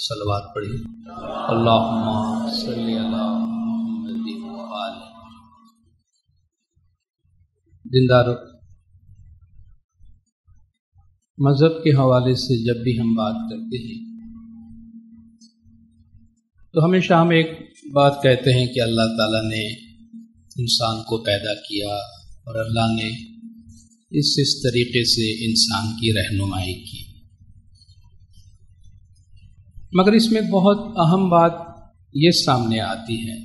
सलवात पढ़ी अल्लाहुम्मा सल्ली अला मुहम्मदिन व आलि। दिनदारों, मज़हब के हवाले से जब भी हम बात करते हैं तो हमेशा हम एक बात कहते हैं कि अल्लाह ताला ने इंसान को पैदा किया और अल्लाह ने इस तरीके से इंसान की रहनुमाई की। मगर इसमें बहुत अहम बात ये सामने आती है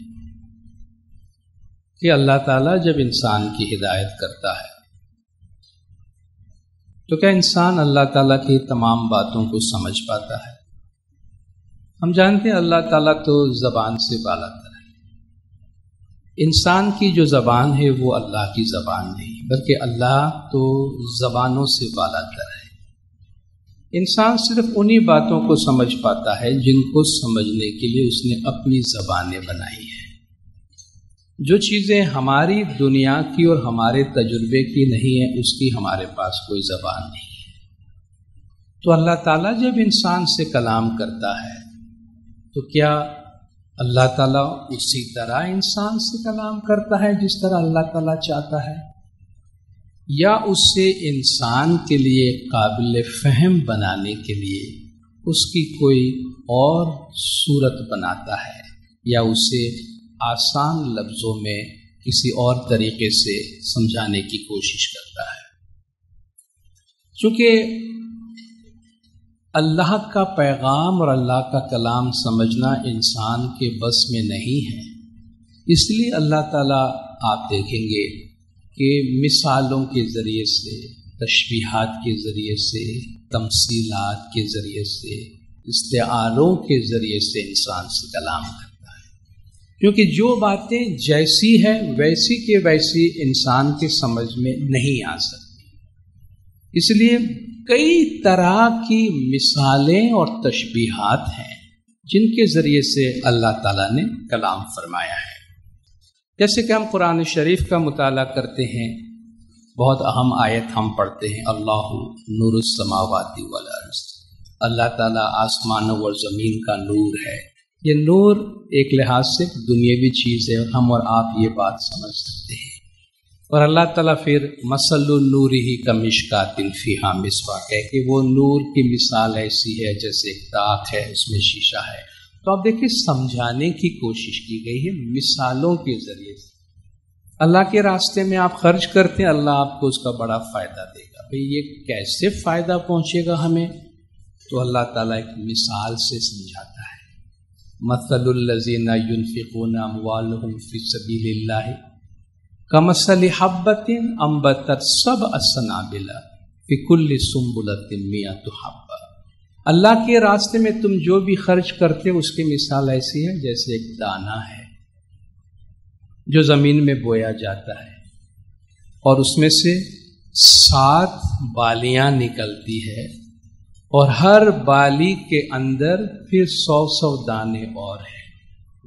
कि अल्लाह ताला जब इंसान की हिदायत करता है तो क्या इंसान अल्लाह ताला की तमाम बातों को समझ पाता है? हम जानते हैं अल्लाह ताला तो ज़बान से बालातर है। इंसान की जो ज़बान है वो अल्लाह की ज़बान नहीं, बल्कि अल्लाह तो ज़बानों से बालातर है। इंसान सिर्फ उन्हीं बातों को समझ पाता है जिनको समझने के लिए उसने अपनी ज़बानें बनाई हैं। जो चीज़ें हमारी दुनिया की और हमारे तजुर्बे की नहीं है, उसकी हमारे पास कोई ज़बान नहीं है। तो अल्लाह ताला जब इंसान से कलाम करता है तो क्या अल्लाह ताला उसी तरह इंसान से कलाम करता है जिस तरह अल्लाह ताला चाहता है, या उससे इंसान के लिए काबिल फहम बनाने के लिए उसकी कोई और सूरत बनाता है, या उसे आसान लफ्ज़ों में किसी और तरीके से समझाने की कोशिश करता है? चूँकि अल्लाह का पैगाम और अल्लाह का कलाम समझना इंसान के बस में नहीं है, इसलिए अल्लाह ताला आप देखेंगे कि मिसालों के ज़रिए से, तशबीहात के ज़रिए से, तमसीलात के ज़रिए से, इस्तेआरों के ज़रिए से इंसान से कलाम करता है, क्योंकि जो बातें जैसी है वैसी के वैसी इंसान के समझ में नहीं आ सकती। इसलिए कई तरह की मिसालें और तशबीहात हैं जिनके ज़रिए से अल्लाह ताला ने कलाम फरमाया है। जैसे कि हम कुरान शरीफ का मुताला करते हैं, बहुत अहम आयत हम पढ़ते हैं, अल्लाहु नूरुस समावाति वल अर्ज़, अल्लाह ताला आसमानों और ज़मीन का नूर है। ये नूर एक लिहाज से दुनियावी चीज़ है, हम और आप ये बात समझ सकते हैं। और अल्लाह ताला फिर मसलु नूरिही कमिश्कातिन फीहा मिस्वाक है कि वो नूर की मिसाल ऐसी है जैसे एक ताक है, उसमें शीशा है। तो आप देखिए, समझाने की कोशिश की गई है मिसालों के ज़रिए से। अल्लाह के रास्ते में आप खर्च करते हैं, अल्लाह आपको उसका बड़ा फ़ायदा देगा। भाई ये कैसे फ़ायदा पहुँचेगा हमें? तो अल्लाह ताला एक मिसाल से समझाता है, मसलुल्लज़ीना युनफ़िक़ून अम्वालहुम फ़ी सबीलिल्लाह कमसलि हब्बतिन अम्बतत सब असनाबिला फ़ी कुल्लि सुम्बुलतिन मियतु हब्बा। अल्लाह के रास्ते में तुम जो भी खर्च करते हो उसकी मिसाल ऐसी है जैसे एक दाना है जो ज़मीन में बोया जाता है और उसमें से 7 बालियाँ निकलती है, और हर बाली के अंदर फिर 100 दाने और हैं।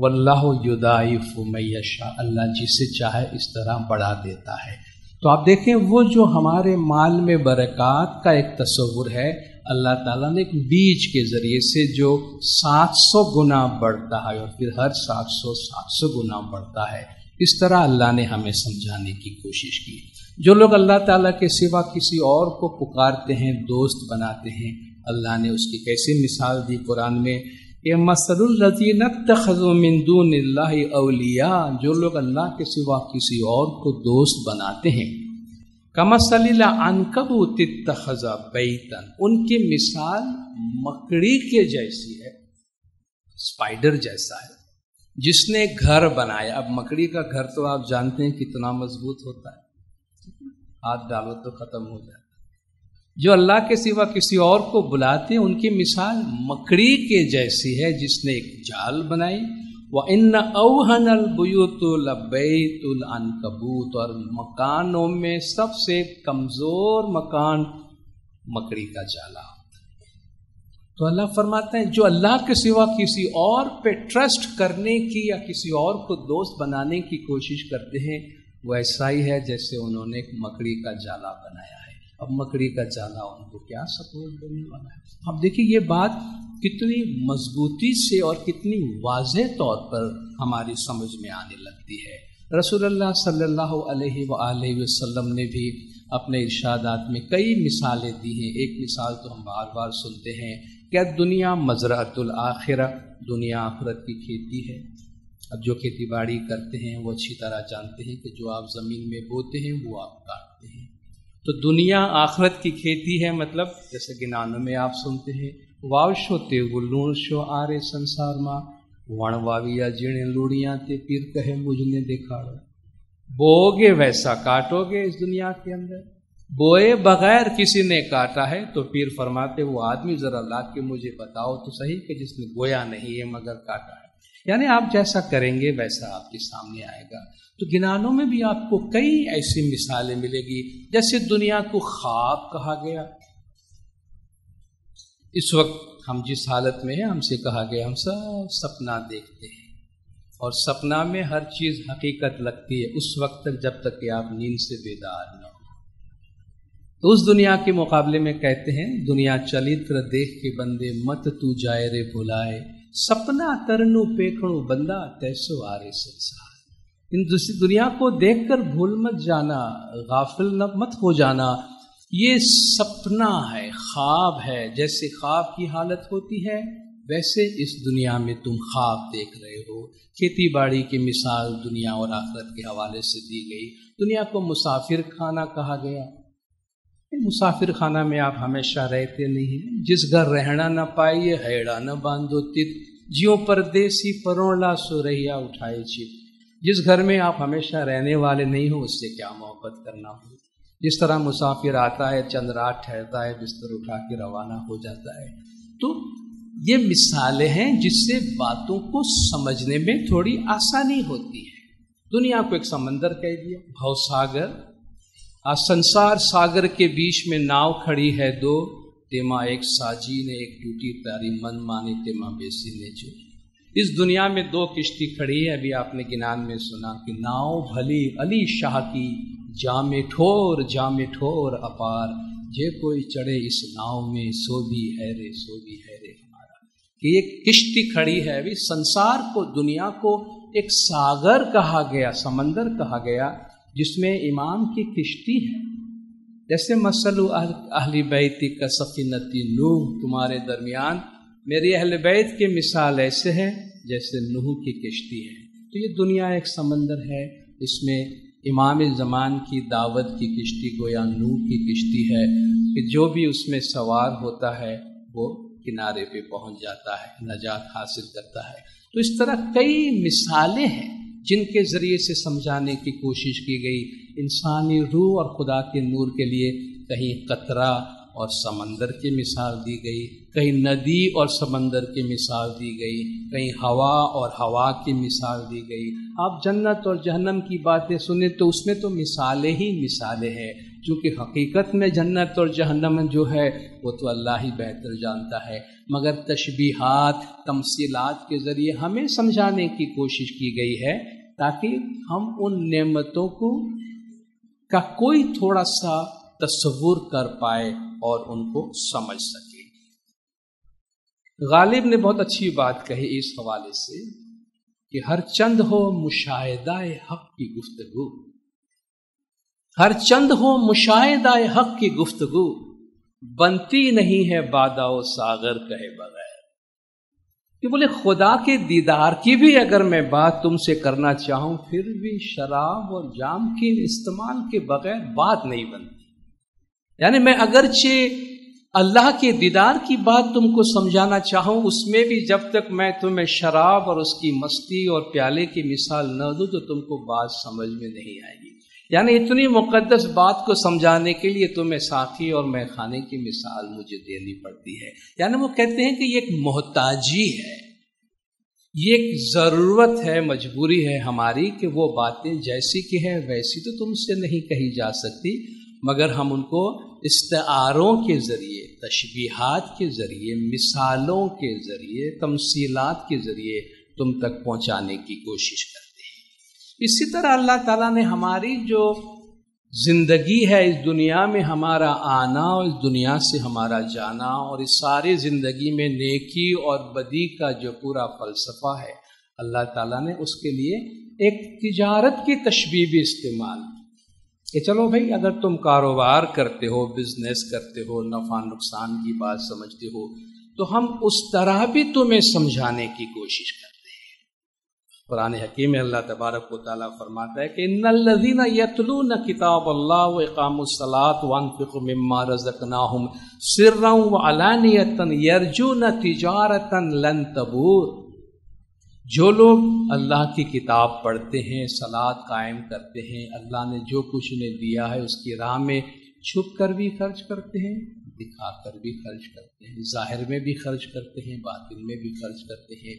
वल्लाहु युदाइफु मयशा, अल्लाह जिसे चाहे इस तरह बढ़ा देता है। तो आप देखें, वो जो हमारे माल में बरक़ात का एक तस्वुर है, अल्लाह ताला ने एक बीज के ज़रिए से जो 700 गुना बढ़ता है और फिर हर 700 गुना बढ़ता है, इस तरह अल्लाह ने हमें समझाने की कोशिश की। जो लोग अल्लाह ताला के सिवा किसी और को पुकारते हैं, दोस्त बनाते हैं, अल्लाह ने उसकी कैसे मिसाल दी कुरान में, ये मसलुल्लज़ीना इत्तख़ज़ू मिन दूनिल्लाहि औलिया, जो लोग अल्लाह के सिवा किसी और को दोस्त बनाते हैं, कमसलिल अनकबूत इत्तखज़ा बैतन, उनकी मिसाल मकड़ी के जैसी है, स्पाइडर जैसा है, जिसने घर बनाया। अब मकड़ी का घर तो आप जानते हैं कितना मजबूत होता है, हाथ डालो तो ख़त्म हो जाता है। जो अल्लाह के सिवा किसी और को बुलाते हैं, उनकी मिसाल मकड़ी के जैसी है जिसने एक जाल बनाई। व इन्ना औहनल बुयूतुल बैतुल अनकबूत, और मकानों में सबसे कमज़ोर मकान मकड़ी का जाला होता है। तो अल्लाह फरमाता है, जो अल्लाह के सिवा किसी और पे ट्रस्ट करने की या किसी और को दोस्त बनाने की कोशिश करते हैं, वैसा ही है जैसे उन्होंने एक मकड़ी का जाला बनाया है। अब मकड़ी का जाना उनको क्या सपोर्ट देने वाला है। अब देखिए ये बात कितनी मजबूती से और कितनी वाज़ेह तौर पर हमारी समझ में आने लगती है। रसूलुल्लाह सल्लल्लाहु अलैहि वसल्लम ने भी अपने इरशादात में कई मिसालें दी हैं। एक मिसाल तो हम बार बार सुनते हैं क्या दुनिया मज़रातुल आखिरा, दुनिया आखिरत की खेती है। अब जो खेती बाड़ी करते हैं वो अच्छी तरह जानते हैं कि जो आप ज़मीन में बोते हैं वो आप काटते हैं। तो दुनिया आखिरत की खेती है, मतलब जैसे गिनानों में आप सुनते हैं वावशो ते वो लूण शो आ रहे संसार माँ वण वाविया जीणे लूड़ियाँ ते पीर कहे मुझने देखा रहा। बोओगे वैसा काटोगे इस दुनिया के अंदर। बोए बगैर किसी ने काटा है तो पीर फरमाते वो आदमी ज़रा ला के मुझे बताओ तो सही कि जिसने गोया नहीं है मगर काटा है। यानी आप जैसा करेंगे वैसा आपके सामने आएगा। तो गिनानों में भी आपको कई ऐसी मिसालें मिलेगी। जैसे दुनिया को ख्वाब कहा गया। इस वक्त हम जिस हालत में हैं हमसे कहा गया हम सब सपना देखते हैं और सपना में हर चीज़ हकीकत लगती है उस वक्त तक जब तक कि आप नींद से बेदार न हो। तो उस दुनिया के मुकाबले में कहते हैं दुनिया चलित्र देख के बंदे मत तू जाए रे भुलाए सपना तरनु पेखणु बंदा तैसो आ रे संसार। इन दूसरी दुनिया को देखकर भूल मत जाना, गाफिल मत हो जाना। ये सपना है, ख्वाब है। जैसे ख्वाब की हालत होती है वैसे इस दुनिया में तुम ख्वाब देख रहे हो। खेती बाड़ी की मिसाल दुनिया और आखिरत के हवाले से दी गई। दुनिया को मुसाफिर खाना कहा गया। मुसाफिर खाना में आप हमेशा रहते नहीं हैं। जिस घर रहना न पाइए हैड़ा न बांधो तित जियो परदेसी परोला सो रहिया उठाए चित। जिस घर में आप हमेशा रहने वाले नहीं हो उससे क्या मोहब्बत करना हो। जिस तरह मुसाफिर आता है चंद रात ठहरता है बिस्तर उठा के रवाना हो जाता है। तो ये मिसालें हैं जिससे बातों को समझने में थोड़ी आसानी होती है। दुनिया को एक समंदर कह दिया, भवसागर। आज संसार सागर के बीच में नाव खड़ी है दो, तेमा एक साजी ने एक टूटी तारी मन माने तेमा बेसी ने जो। इस दुनिया में दो किश्ती खड़ी है। अभी आपने गिनान में सुना कि नाव भली अली शाह की जामे ठोर अपार जे कोई चढ़े इस नाव में सो भी हैरे हमारा। कि एक किश्ती खड़ी है। अभी संसार को दुनिया को एक सागर कहा गया, समंदर कहा गया जिसमें इमाम की किश्ती है। जैसे मसलु अहली बैती का सफीनती नूह, तुम्हारे दरमियान मेरी अहल बैत की मिसाल ऐसे है जैसे नूह की किश्ती है। तो ये दुनिया एक समंदर है, इसमें इमाम ज़मान की दावत की किश्ती गोया नूह की किश्ती है कि जो भी उसमें सवार होता है वो किनारे पे पहुंच जाता है, नजात हासिल करता है। तो इस तरह कई मिसालें हैं जिनके ज़रिए से समझाने की कोशिश की गई इंसानी रूह और खुदा के नूर के लिए। कहीं कतरा और समंदर की मिसाल दी गई, कहीं नदी और समंदर की मिसाल दी गई, कहीं हवा और हवा की मिसाल दी गई। आप जन्नत और जहन्नम की बातें सुने तो उसमें तो मिसालें ही मिसालें हैं, क्योंकि हकीकत में जन्नत और जहन्नम जो है वो तो अल्लाह ही बेहतर जानता है। मगर तशबीहात तमसीलात के ज़रिए हमें समझाने की कोशिश की गई है ताकि हम उन नेमतों को का कोई थोड़ा सा तस्वूर कर पाए और उनको समझ सके। गालिब ने बहुत अच्छी बात कही इस हवाले से कि हर चंद हो मुशाहिदाए हक की गुफ्तगू, हर चंद हो मुशाहिदाए हक की गुफ्तगू बनती नहीं है बादाओ सागर कहे बगैर। कि बोले खुदा के दीदार की भी अगर मैं बात तुमसे करना चाहूं फिर भी शराब और जाम के इस्तेमाल के बगैर बात नहीं बनती। यानी मैं अगरचे अल्लाह के दीदार की बात तुमको समझाना चाहूँ उसमें भी जब तक मैं तुम्हें शराब और उसकी मस्ती और प्याले की मिसाल न दूँ तो तुमको बात समझ में नहीं आएगी। यानी इतनी मुकद्दस बात को समझाने के लिए तुम्हें साथी और मैखाने की मिसाल मुझे देनी पड़ती है। यानी वो कहते हैं कि ये एक मोहताजी है, ये एक ज़रूरत है, मजबूरी है हमारी कि वो बातें जैसी की है वैसी तो तुमसे नहीं कही जा सकती, मगर हम उनको इस्तारों के ज़रिए, तशबीहात के ज़रिए, मिसालों के ज़रिए, तमसीलात के ज़रिए तुम तक पहुंचाने की कोशिश करते हैं। इसी तरह अल्लाह ताला ने हमारी जो जिंदगी है, इस दुनिया में हमारा आना और इस दुनिया से हमारा जाना, और इस सारे ज़िंदगी में नेकी और बदी का जो पूरा फ़लसफ़ा है, अल्लाह ताला ने उसके लिए एक तिजारत की तशबीह भी इस्तेमाल कि चलो भाई, अगर तुम कारोबार करते हो, बिजनेस करते हो, नफ़ा नुकसान की बात समझते हो, तो हम उस तरह भी तुम्हें समझाने की कोशिश करते हैं। कुरान हकीम में अल्लाह तबारक व तआला फरमाता है कि इन्नल्लज़ीना यतलूना किताबल्लाहि व इक़ामुस्सलात व अनफ़िक़ू मिम्मा रज़क़नाहुम सिर्रन व अलानियतन यरजूना तिजारतन लन तबूर। जो लोग अल्लाह की किताब पढ़ते हैं, सलात कायम करते हैं, अल्लाह ने जो कुछ उन्हें दिया है उसकी राह में छुप कर भी खर्च करते हैं, दिखा कर भी खर्च करते हैं, ज़ाहिर में भी खर्च करते हैं, बातिन में भी खर्च करते हैं,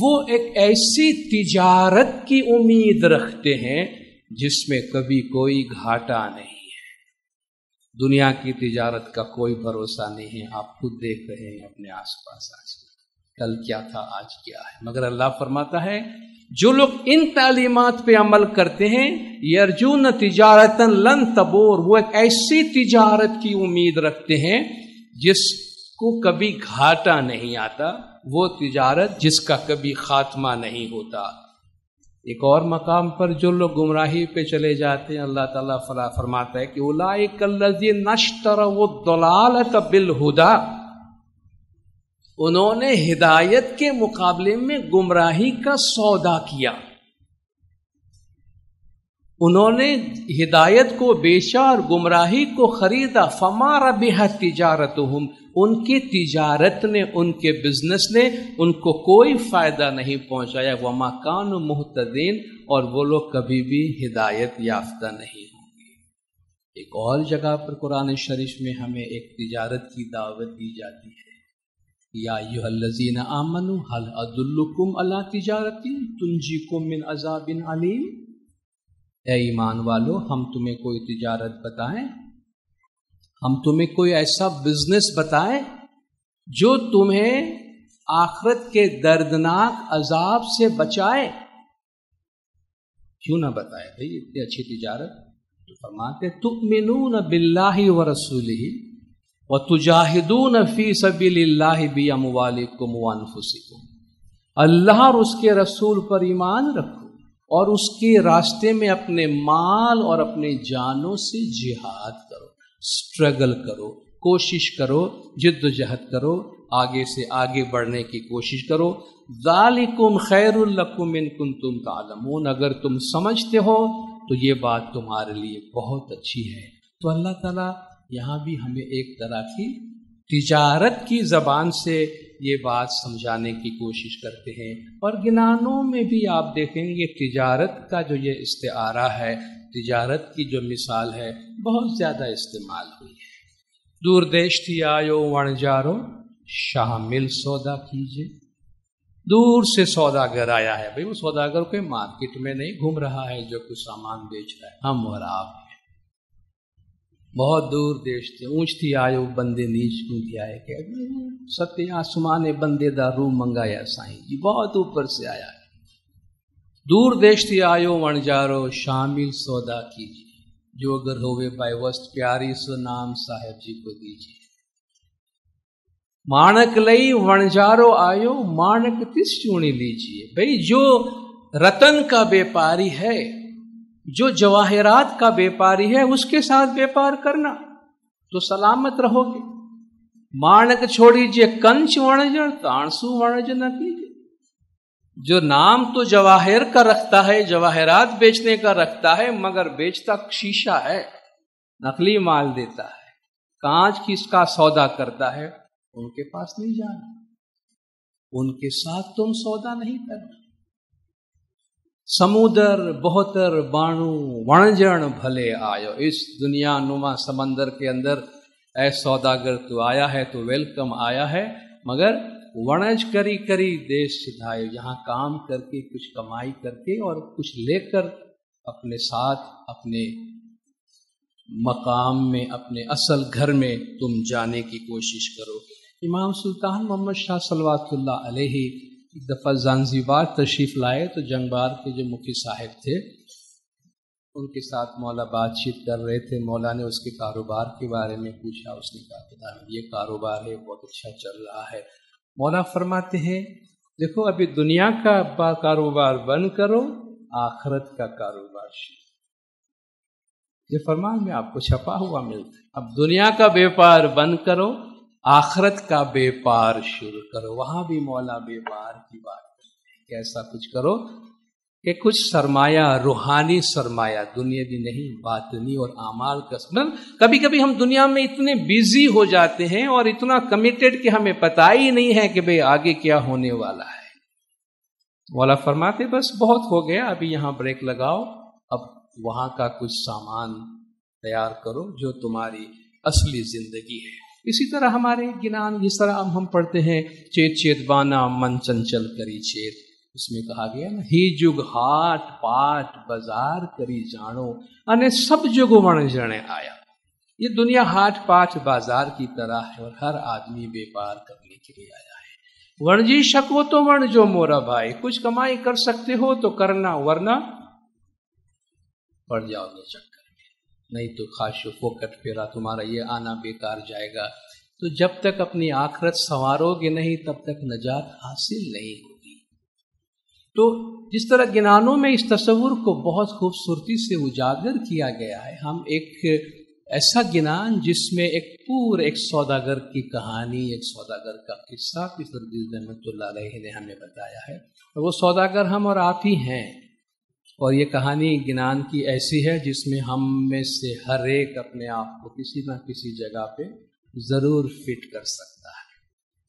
वो एक ऐसी तिजारत की उम्मीद रखते हैं जिसमें कभी कोई घाटा नहीं है। दुनिया की तिजारत का कोई भरोसा नहीं है, आप खुद देख रहे हैं अपने आसपास, आज कल क्या था आज क्या है। मगर अल्लाह फरमाता है जो लोग इन तालीमात पे अमल करते हैं, यरजुन तिजारतन लन तबूर, वो एक ऐसी तिजारत की उम्मीद रखते हैं जिसको कभी घाटा नहीं आता, वो तिजारत जिसका कभी खात्मा नहीं होता। एक और मकाम पर जो लोग गुमराही पे चले जाते हैं, अल्लाह ताला फरमाता है कि उलाइकल्लज़ीना इश्तरवु दलालत बिल हुदा, उन्होंने हिदायत के मुकाबले में गुमराही का सौदा किया, उन्होंने हिदायत को बेचा और गुमराही को खरीदा। फमा रबिहत तिजारतुहुम, उनकी तिजारत ने, उनके बिजनेस ने उनको कोई फायदा नहीं पहुंचाया। वमा कानु मुहतदीन, और वो लोग कभी भी हिदायत याफ्ता नहीं होंगे। एक और जगह पर कुरान शरीफ में हमें एक तिजारत की दावत दी जाती है, या अय्युहल्लज़ीना आमनू हल अदुल्लुकुम अला तिजारतिन तुंजीकुम मिन अज़ाबिन अलीम। ऐ ईमान वालो, हम तुम्हें कोई तिजारत बताएं, हम तुम्हें कोई ऐसा बिजनेस बताएं जो तुम्हें आखिरत के दर्दनाक अजाब से बचाए। क्यों ना बताए भाई इतनी अच्छी तिजारत। तो फरमाते तुमिनून बिल्लाहि व रसूलिही व तुजाहिदून फी सबीलिल्लाहि बि अमवालिकुम व अनफुसिकुम। अल्लाह और उसके रसूल पर ईमान रखो और उसके रास्ते में अपने माल और अपने जानों से जिहाद करो, स्ट्रगल करो, कोशिश करो, जिद्दोजहद करो, आगे से आगे बढ़ने की कोशिश करो। ज़ालिकुम खैरुल लकुम इन कुंतुम तालमून, अगर तुम समझते हो तो ये बात तुम्हारे लिए बहुत अच्छी है। तो अल्लाह ताला यहाँ भी हमें एक तरह की तिजारत की ज़बान से ये बात समझाने की कोशिश करते हैं। और गिनानों में भी आप देखेंगे तिजारत का जो ये इस्तेआरा है, तिजारत की जो मिसाल है, बहुत ज़्यादा इस्तेमाल हुई है। दूर देश थी आयो वणजारो शामिल सौदा कीजिए। दूर से सौदागर आया है भाई, वो सौदागर कोई मार्केट में नहीं घूम रहा है जो कुछ सामान बेच रहा है, हम और आप बहुत दूर देश थे। ऊंच थी आयो बंदे नीच कूद आए, के सत्य आसमाने बंदे दा रूह मंगाया साईं जी, बहुत ऊपर से आया है। दूर देश थी आयो वणजारो शामिल सौदा कीजिए, जो अगर होवे बाय वस्त प्यारी सो नाम साहेब जी को दीजिए। माणक लई वणजारो आयो माणक तिस चूणी लीजिए। भाई जो रतन का व्यापारी है, जो जवाहरात का व्यापारी है, उसके साथ व्यापार करना तो सलामत रहोगे। माणक छोड़ीजिए कंच वणजर ताणसु वणज न कीजिए। जो नाम तो जवाहिर का रखता है, जवाहरात बेचने का रखता है, मगर बेचता शीशा है, नकली माल देता है, कांच की इसका सौदा करता है, उनके पास नहीं जाना, उनके साथ तुम सौदा नहीं करना। समुदर बहुतर बाणु वणजन भले आयो, इस दुनिया नुमा समंदर के अंदर ऐ सौदागर तो आया है, तो वेलकम आया है, मगर वणज करी करी देश सिधायो, यहाँ काम करके कुछ कमाई करके और कुछ लेकर अपने साथ अपने मकाम में अपने असल घर में तुम जाने की कोशिश करो। इमाम सुल्तान मोहम्मद शाह सल्लल्लाहु अलैहि एक दफ़ा जानजीबार तशरीफ़ लाए, तो जंगबार के जो मुखी साहिब थे उनके साथ मौला बातचीत कर रहे थे। मौला ने उसके कारोबार के बारे में पूछा। उसने कहा पता नहीं ये कारोबार है बहुत अच्छा चल रहा है। मौला फरमाते हैं देखो अभी दुनिया का कारोबार बंद करो, आखरत का कारोबार शुरू। ये फरमान में आपको छपा हुआ मिलता है। अब दुनिया का व्यापार बंद करो, आखरत का व्यापार शुरू करो। वहां भी मौला व्यापार की बात करते हैं। ऐसा कुछ करो कि कुछ सरमाया, रूहानी सरमाया, दुनियावी नहीं, बातनी और आमाल का। कभी कभी हम दुनिया में इतने बिजी हो जाते हैं और इतना कमिटेड कि हमें पता ही नहीं है कि भाई आगे क्या होने वाला है। वाला फरमाते बस बहुत हो गया, अभी यहाँ ब्रेक लगाओ, अब वहां का कुछ सामान तैयार करो जो तुम्हारी असली जिंदगी है। इसी तरह हमारे ज्ञान, जिस तरह हम पढ़ते हैं चेत चेतवाना मन चंचल करी चेत, इसमें कहा गया ना ही जुग हाट पाट बाजार करी जानो अने सब जुग वण जने आया। ये दुनिया हाट पाट बाजार की तरह है और हर आदमी व्यापार करने के लिए आया है। वणजी शको तो वण जो मोरा भाई, कुछ कमाई कर सकते हो तो करना वरना पड़ जाओगे चक्कर में, नहीं तो खाशो फोकट फेरा तुम्हारा ये आना बेकार जाएगा। तो जब तक अपनी आखरत संवारोगे नहीं तब तक नजात हासिल नहीं होगी। तो जिस तरह गिनानों में इस तस्वुर को बहुत खूबसूरती से उजागर किया गया है, हम एक ऐसा गिनान जिसमें एक पूरे एक सौदागर की कहानी, एक सौदागर का किस्सा सदीस रहमतुल्लाह अलैह ने हमें बताया है। और वो सौदागर हम और आप ही हैं। और ये कहानी गिनान की ऐसी है जिसमें हम में से हर एक अपने आप को किसी ना किसी जगह पे ज़रूर फिट कर सकता है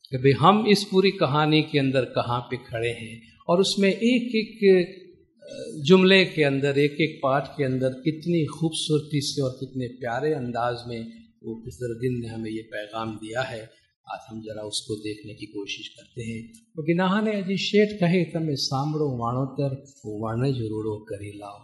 कि भाई हम इस पूरी कहानी के अंदर कहाँ पे खड़े हैं और उसमें एक एक जुमले के अंदर, एक एक पाठ के अंदर कितनी खूबसूरती से और कितने प्यारे अंदाज में वो फ़िज़रुद्दीन ने हमें ये पैगाम दिया है। आज हम जरा उसको देखने की कोशिश करते हैं। तो गिनाहने अजी शेठ कहे तमे सांभळो वाणोतर वर्ण जरूरो करी लाओ।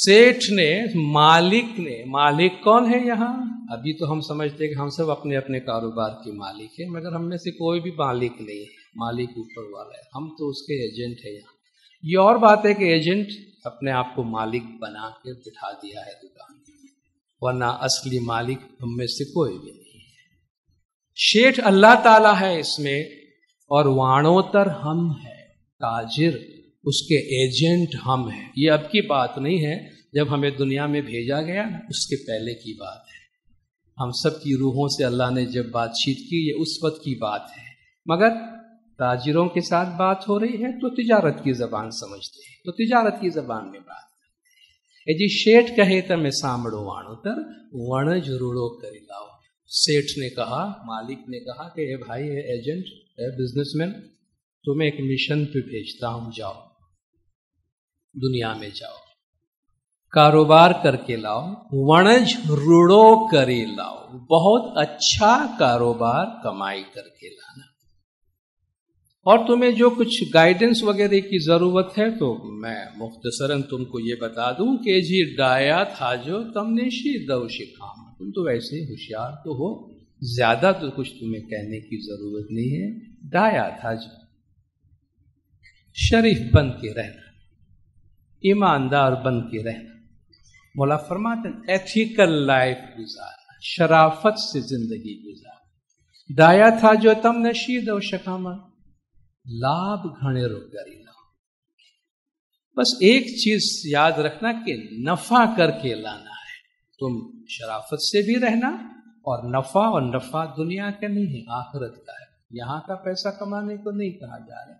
सेठ ने, मालिक ने, मालिक कौन है यहाँ? अभी तो हम समझते हैं कि हम सब अपने अपने कारोबार के मालिक हैं, मगर हम में से कोई भी मालिक नहीं है। मालिक ऊपर वाला है, हम तो उसके एजेंट है यहाँ। ये और बात है कि एजेंट अपने आप को मालिक बना के बिठा दिया है दुकान, वरना असली मालिक हम में से कोई भी नहीं है। शेठ अल्लाह ताला है इसमें और वाणोतर हम है, ताजिर उसके एजेंट हम है। ये अब की बात नहीं है, जब हमें दुनिया में भेजा गया उसके पहले की बात है। हम सब की रूहों से अल्लाह ने जब बातचीत की ये उस वक्त की बात है, मगर ताजिरों के साथ बात हो रही है तो तिजारत की जबान समझते हैं, तो तिजारत की जबान में बात। जी शेठ कहे तमे सांभळो वाणोतर वर्ण जरूरो करी लाओ। सेठ ने कहा, मालिक ने कहा कि ए भाई, ए एजेंट, ए बिजनेसमैन, तुम्हें एक मिशन पे भेजता हूं, जाओ दुनिया में जाओ, कारोबार करके लाओ, वणज रूड़ो करी लाओ, बहुत अच्छा कारोबार कमाई करके लाना। और तुम्हें जो कुछ गाइडेंस वगैरह की ज़रूरत है तो मैं मुख्तसरन तुमको ये बता दूं कि जी डाया था जो तमने शीदव शिखाम, तुम तो वैसे होशियार तो हो, ज़्यादा तो कुछ तुम्हें कहने की ज़रूरत नहीं है। डाया था जो शरीफ बन के रहना, ईमानदार बन के रहना। मौला फरमाते हैं एथिकल लाइफ गुजारना, शराफत से ज़िंदगी गुजारना। डाया था जो तमने शीदव शिखाम लाभ घने रोकारी लाओ। बस एक चीज याद रखना कि नफा करके लाना है। तुम शराफत से भी रहना और नफा दुनिया का नहीं है, आखिरत का है। यहाँ का पैसा कमाने को नहीं कहा जा रहा है।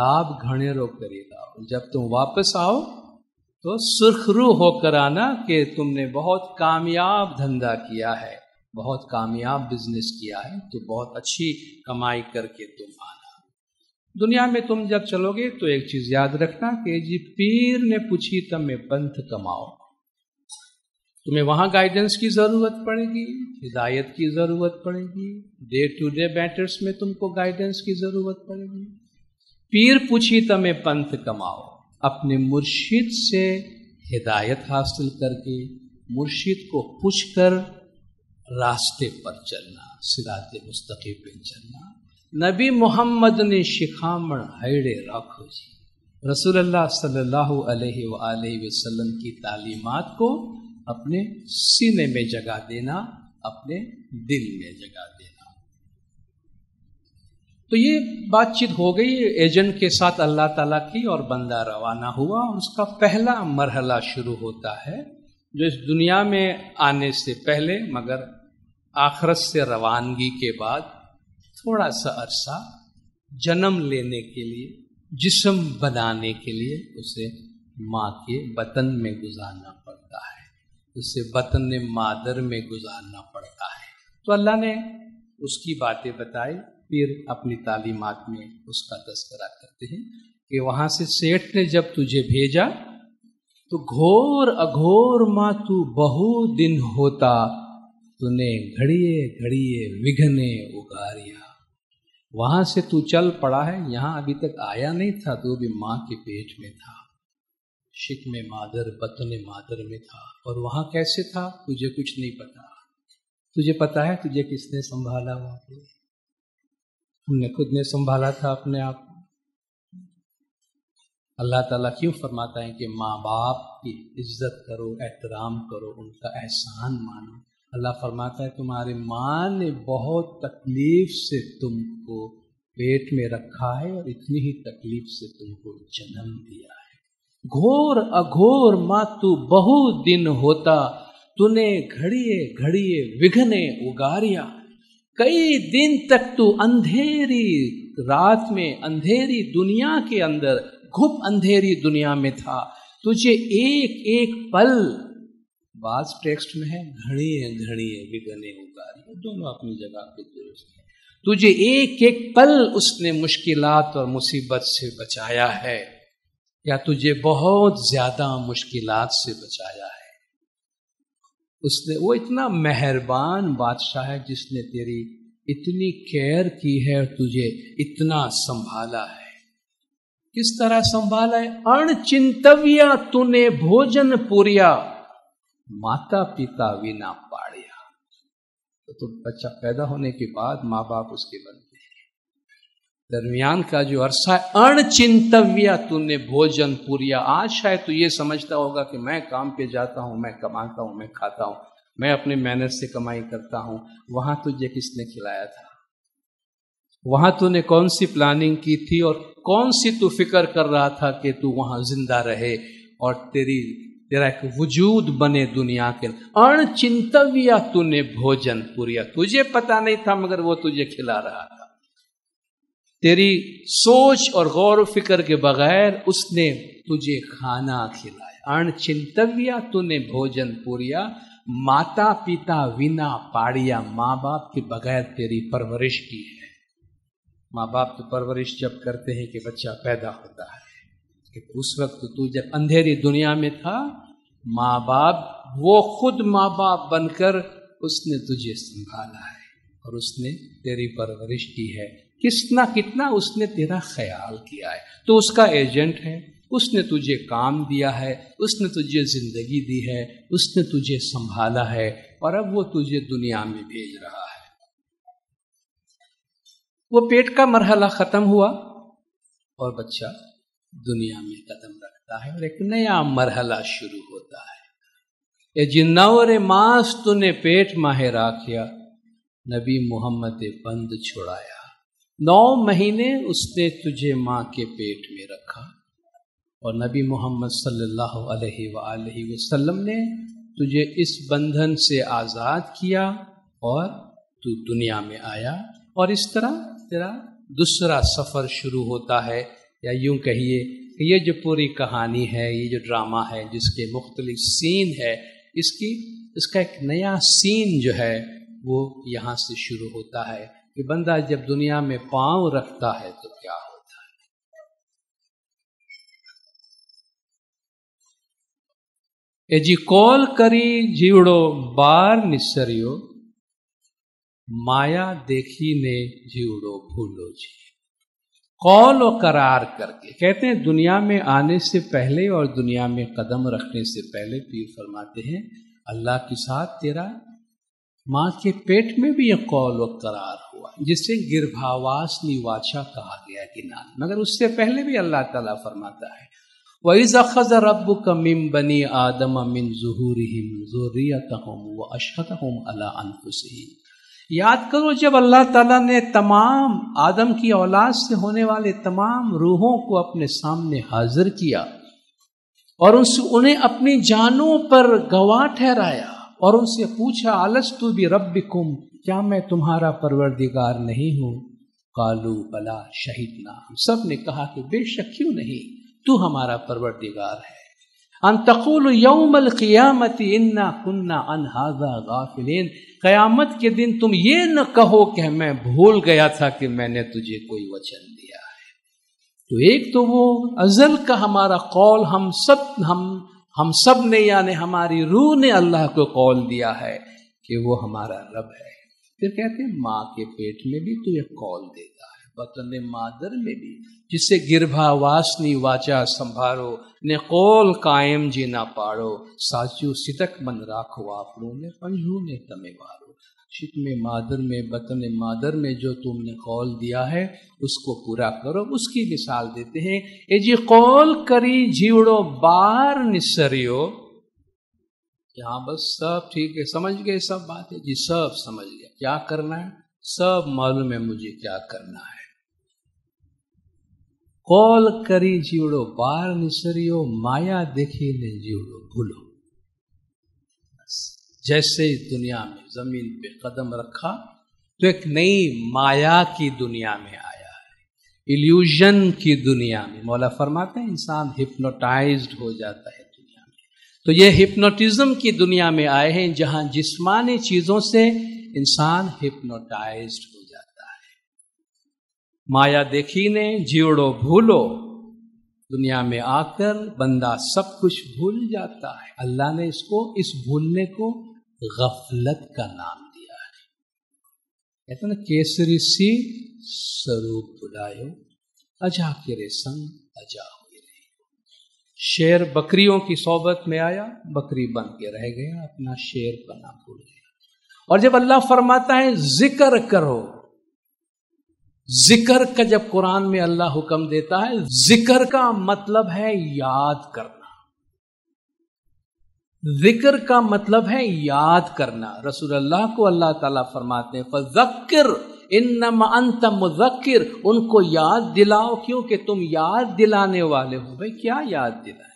लाभ घने रोकारी लाओ, जब तुम वापस आओ तो सुर्खरू होकर आना कि तुमने बहुत कामयाब धंधा किया है, बहुत कामयाब बिजनेस किया है, तो बहुत अच्छी कमाई करके तुम आना। दुनिया में तुम जब चलोगे तो एक चीज याद रखना कि जी पीर ने पूछी तमे पंथ कमाओ, तुम्हें वहां गाइडेंस की जरूरत पड़ेगी, हिदायत की जरूरत पड़ेगी, डे टू डे मैटर्स में तुमको गाइडेंस की जरूरत पड़ेगी। पीर पूछी तमे पंथ कमाओ, अपने मुर्शिद से हिदायत हासिल करके मुर्शिद को पूछकर रास्ते पर चलना, सिराते मुस्तकीम पे चलना। नबी मोहम्मद ने शिखामण हैड़े रखो जी, रसूलुल्लाह सल्लल्लाहु अलैहि वसल्लम की तालीमात को अपने सीने में जगह देना, अपने दिल में जगह देना। तो ये बातचीत हो गई एजेंट के साथ अल्लाह ताला की, और बंदा रवाना हुआ। और उसका पहला मरहला शुरू होता है जो इस दुनिया में आने से पहले मगर आखरत से रवानगी के बाद थोड़ा सा अरसा जन्म लेने के लिए, जिस्म बनाने के लिए उसे माँ के बतन में गुजारना पड़ता है, उसे बतन मादर में गुजारना पड़ता है। तो अल्लाह ने उसकी बातें बताई, फिर अपनी तालीमात में उसका तस्करा करते हैं कि वहाँ से सेठ ने जब तुझे भेजा तो घोर अघोर माँ तू बहु दिन होता, तूने घड़िए घड़िए विघ्ने उगारिया। वहाँ से तू चल पड़ा है, यहाँ अभी तक आया नहीं था, तो भी माँ के पेट में था, शिक में मादर, बतने मादर में था। और वहाँ कैसे था तुझे कुछ नहीं पता। तुझे पता है तुझे किसने संभाला? वहाँ पे हमने खुद ने संभाला था अपने आप। अल्लाह ताला क्यों फरमाता है कि माँ बाप की इज्जत करो, एहतराम करो, उनका एहसान मानो। अल्लाह फरमाता है तुम्हारे माँ ने बहुत तकलीफ से तुमको पेट में रखा है और इतनी ही तकलीफ से तुमको जन्म दिया है। घोर अघोर माँ तू बहु दिन होता, तूने घड़िए घड़िए विघ्ने उगारिया। कई दिन तक तू अंधेरी रात में, अंधेरी दुनिया के अंदर, घुप अंधेरी दुनिया में था। तुझे एक एक पल, बात टेक्स्ट में है घड़िए विघ्ने उगारिया, दोनों अपनी जगह पे दुरुस्त है। तुझे एक एक पल उसने मुश्किलात और मुसीबत से बचाया है, या तुझे बहुत ज्यादा मुश्किलात से बचाया है उसने। वो इतना मेहरबान बादशाह है जिसने तेरी इतनी केयर की है और तुझे इतना संभाला है। किस तरह संभाला है? अणचिंतव्या तूने भोजन पुरिया, माता पिता विना पाड़िया। तो बच्चा पैदा होने के बाद माँ बाप उसके बनते हैं, दरमियान का जो अरसा है। अणचिंतव्या तूने भोजन पुरिया। आज शायद तू ये समझता होगा कि मैं काम पे जाता हूँ, मैं कमाता हूँ, मैं खाता हूँ, मैं अपने मेहनत से कमाई करता हूँ। वहां तुझे किसने खिलाया था? वहां तूने कौन सी प्लानिंग की थी? और कौन सी तू फिक्र कर रहा था कि तू वहां जिंदा रहे और तेरा एक वजूद बने दुनिया के। अणचिंतव्या तूने भोजन पुरिया, तुझे पता नहीं था मगर वो तुझे खिला रहा था। तेरी सोच और गौर फिक्र के बगैर उसने तुझे खाना खिलाया। अणचिंतव्या तूने भोजन पुरिया, माता पिता विना पाड़िया। माँ बाप के बगैर तेरी परवरिश की है। माँ बाप की परवरिश जब करते हैं कि बच्चा पैदा होता है, उस वक्त तू जब अंधेरी दुनिया में था, माँ बाप, वो खुद माँ बाप बनकर उसने तुझे संभाला है और उसने तेरी परवरिश की है। कितना कितना उसने तेरा ख्याल किया है। तो उसका एजेंट है, उसने तुझे काम दिया है, उसने तुझे जिंदगी दी है, उसने तुझे संभाला है, और अब वो तुझे दुनिया में भेज रहा है। वो पेट का मरहला खत्म हुआ और बच्चा दुनिया में कदम रखता है और एक नया मरहला शुरू होता है। ये जिन्नावरे मांस तूने पेट माहे राखिया, नबी मोहम्मद बंद छुड़ाया। 9 महीने उसने तुझे माँ के पेट में रखा, और नबी मोहम्मद सल्लल्लाहु अलैहि वसल्लम ने तुझे इस बंधन से आज़ाद किया और तू दुनिया में आया। और इस तरह तेरा दूसरा सफ़र शुरू होता है, या यूं कहिए कि ये जो पूरी कहानी है, ये जो ड्रामा है, जिसके मुख्तलिफ सीन है, इसका एक नया सीन जो है वो यहाँ से शुरू होता है कि बंदा जब दुनिया में पाँव रखता है तो क्या होता है। ए जी कॉल करी जीवड़ो बार निसरियो, माया देखी ने जीवड़ो भूलो जी। कौल और करार करके कहते हैं दुनिया में आने से पहले और दुनिया में कदम रखने से पहले पीर फरमाते हैं अल्लाह के साथ तेरा माँ के पेट में भी यह कौल व करार हुआ, जिसे गिरभावास निवाचा कहा गया गिनान। मगर उससे पहले भी अल्लाह ताला फरमाता है वइज़ अख़ज़ रब्बुक मिन बनी आदम मिन ज़ुहूरिहिम ज़ुर्रियतहुम व अशहदहुम अला अनफुसिहिम। याद करो जब अल्लाह ताला ने तमाम आदम की औलाद से होने वाले तमाम रूहों को अपने सामने हाजिर किया और उन्हें अपनी जानों पर गवाह ठहराया और उनसे पूछा अलस्तु भी रब्बिकुम, क्या मैं तुम्हारा परवरदिगार नहीं हूँ? कालू बला शहीदना, हम सब ने कहा कि बेशक क्यों नहीं, तू हमारा परवरदिगार है। अन तक़ूलू यौमल क़ियामति इन्ना कुन्ना अन हाज़ा गाफ़िलीन, क़यामत के दिन तुम ये न कहो कि मैं भूल गया था कि मैंने तुझे कोई वचन दिया है। तो एक तो वो अज़ल का हमारा कौल, हम सब ने यानी हमारी रूह ने अल्लाह को कौल दिया है कि वो हमारा रब है। फिर कहते हैं माँ के पेट में भी तो यह कौल देता है, बतने मादर में भी, जिसे गिरभावासनी वाचा संभारो ने कौल कायम जीना पाड़ो साचू सितक मन राखो आपरू ने पंजू ने तमे वारो। शित में मादर में, बतने मादर में जो तुमने कौल दिया है उसको पूरा करो। उसकी मिसाल देते हैं ए जी कौल करी जीवड़ो बार निसरियो। यहाँ बस सब ठीक है, समझ गए सब बातें जी, सब समझ गए क्या करना है, सब मालूम है मुझे क्या करना है। कौल करी जीवड़ो बार निसरियो माया देखी ने जीवड़ो भूलो। जैसे इस दुनिया में जमीन पे कदम रखा तो एक नई माया की दुनिया में आया है, इल्यूजन की दुनिया में। मौला फरमाते हैं इंसान हिप्नोटाइज्ड हो जाता है दुनिया में। तो ये हिप्नोटिज्म की दुनिया में आए हैं जहां जिस्मानी चीजों से इंसान हिप्नोटाइज्ड हो जाता है। माया देखी ने जीवड़ो भूलो, दुनिया में आकर बंदा सब कुछ भूल जाता है। अल्लाह ने इसको, इस भूलने को गफलत का नाम दिया है। कहते ना केसरी सी स्वरूप बुलायो अजा के संग अजा हुए। शेर बकरियों की सोबत में आया, बकरी बन के रह गया, अपना शेर बना भूल गया। और जब अल्लाह फरमाता है जिक्र करो, जिक्र का जब कुरान में अल्लाह हुक्म देता है, जिक्र का मतलब है याद करना। जिक्र का मतलब है याद करना। रसूलुल्लाह को अल्लाह ताला फरमाते हैं फ़ज़क्किर इन्नमा अंत मुज़क्किर, उनको याद दिलाओ क्योंकि तुम याद दिलाने वाले हो। भाई क्या याद दिलाए,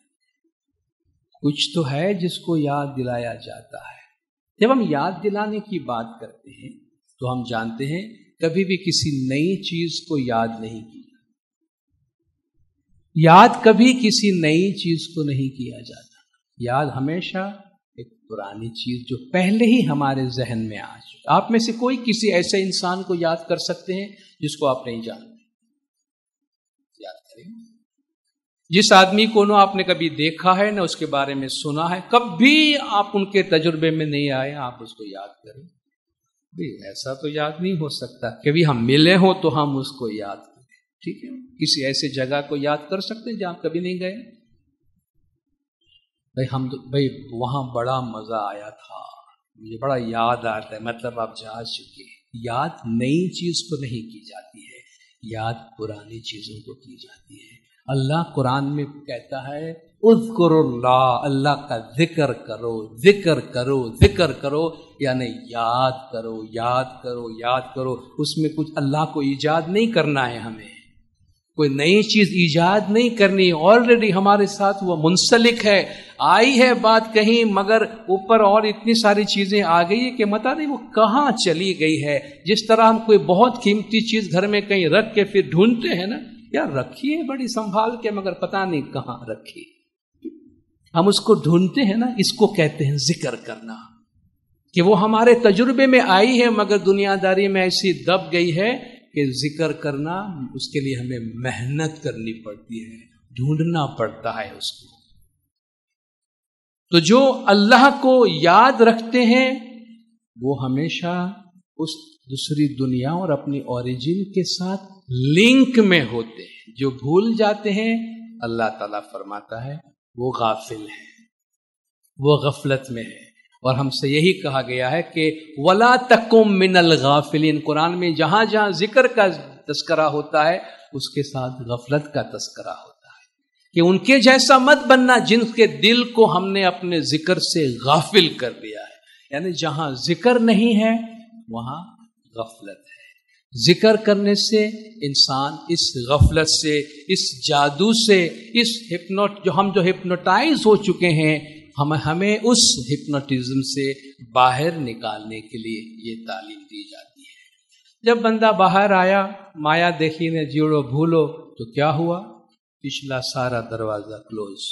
कुछ तो है जिसको याद दिलाया जाता है। जब हम याद दिलाने की बात करते हैं तो हम जानते हैं कभी भी किसी नई चीज को याद नहीं किया, याद कभी किसी नई चीज को नहीं किया जाता। याद हमेशा एक पुरानी चीज जो पहले ही हमारे जहन में आ चुकी। आप में से कोई किसी ऐसे इंसान को याद कर सकते हैं जिसको आप नहीं जानते, याद करें जिस आदमी को ना आपने कभी देखा है ना उसके बारे में सुना है, कभी आप उनके तजुर्बे में नहीं आए, आप उसको याद करें। ऐसा तो याद नहीं हो सकता। कभी हम मिले हो तो हम उसको याद करें, ठीक है। किसी ऐसे जगह को याद कर सकते हैं जहां कभी नहीं गए। भाई हम तो भाई वहां बड़ा मजा आया था, मुझे बड़ा याद आता है, मतलब आप जा चुके। याद नई चीज को नहीं की जाती है, याद पुरानी चीजों को की जाती है। अल्लाह कुरान में कहता है उज़्कुरुल्लाह, अल्लाह का जिक्र करो, जिक्र करो, जिक्र करो, यानी याद करो, याद करो, याद करो। उसमें कुछ अल्लाह को ईजाद नहीं करना है, हमें कोई नई चीज़ ईजाद नहीं करनी। ऑलरेडी हमारे साथ वो मुंसलिक है, आई है बात कहीं मगर ऊपर और इतनी सारी चीज़ें आ गई है कि पता नहीं वो कहाँ चली गई है। जिस तरह हम कोई बहुत कीमती चीज़ घर में कहीं रख के फिर ढूंढते हैं ना, यार रखी है बड़ी संभाल के मगर पता नहीं कहाँ रखी, हम उसको ढूंढते हैं ना। इसको कहते हैं जिक्र करना, कि वो हमारे तजुर्बे में आई है मगर दुनियादारी में ऐसी दब गई है कि जिक्र करना, उसके लिए हमें मेहनत करनी पड़ती है, ढूंढना पड़ता है उसको। तो जो अल्लाह को याद रखते हैं वो हमेशा उस दूसरी दुनिया और अपनी ओरिजिन के साथ लिंक में होते हैं। जो भूल जाते हैं अल्लाह ताला फरमाता है वो गाफिल है, वो गफलत में है। और हमसे यही कहा गया है कि वला तकुम मिनल गाफिलिन। कुरान में जहां जहां जिक्र का तस्करा होता है उसके साथ गफलत का तस्करा होता है कि उनके जैसा मत बनना जिनके दिल को हमने अपने जिक्र से गाफिल कर दिया है। यानी जहां जिक्र नहीं है वहां गफलत है। जिक्र करने से इंसान इस गफलत से, इस जादू से, इस जो हम हिप्नोटाइज हो चुके हैं, हमें उस हिप्नोटिज्म से बाहर निकालने के लिए ये तालीम दी जाती है। जब बंदा बाहर आया, माया देखी ने जीड़ो भूलो, तो क्या हुआ? पिछला सारा दरवाज़ा क्लोज,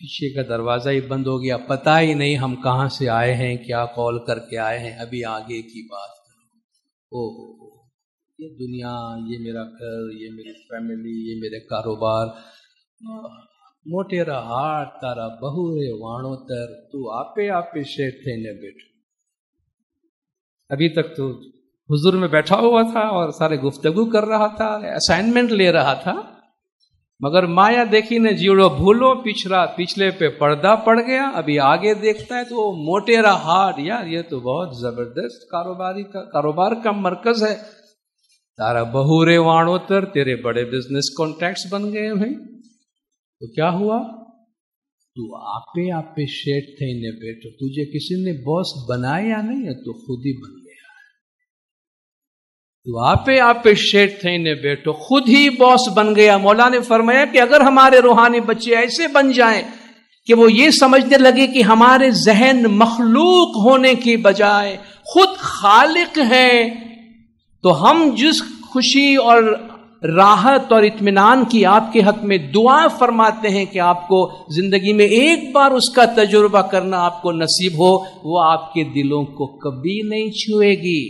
पीछे का दरवाज़ा ही बंद हो गया। पता ही नहीं हम कहाँ से आए हैं, क्या कॉल करके आए हैं, अभी आगे की बात करो। ओह, ये दुनिया, ये मेरा घर, ये मेरी फैमिली, ये मेरे कारोबार, मोटेरा हार तारा बहु रे वाणो तर, तू आपे आपे शेर थे न बैठ। अभी तक तो हुजूर में बैठा हुआ था और सारे गुफ्तगू कर रहा था, असाइनमेंट ले रहा था, मगर माया देखी ने जीड़ो भूलो, पिछले पे पर्दा पड़ गया। अभी आगे देखता है तो मोटेरा हार, यार ये तो बहुत जबरदस्त कारोबार का मरकज है। तारा बहु रे वाणो तर, तेरे बड़े बिजनेस कॉन्टैक्ट्स बन गए भाई। तो क्या हुआ? तू आपे शेठ थे ने बैठो, तुझे किसी ने बॉस बनाया नहीं है, तो खुद ही बन गया। तू आपे शेठ थे ने बैठो, खुद ही बॉस बन गया। मौला ने फरमाया कि अगर हमारे रूहानी बच्चे ऐसे बन जाएं कि वो ये समझने लगे कि हमारे जहन मखलूक होने की बजाय खुद खालिक हैं, तो हम जिस खुशी और राहत और इत्मीनान की आपके हक में दुआ फरमाते हैं कि आपको जिंदगी में एक बार उसका तजुर्बा करना आपको नसीब हो, वो आपके दिलों को कभी नहीं छुएगी।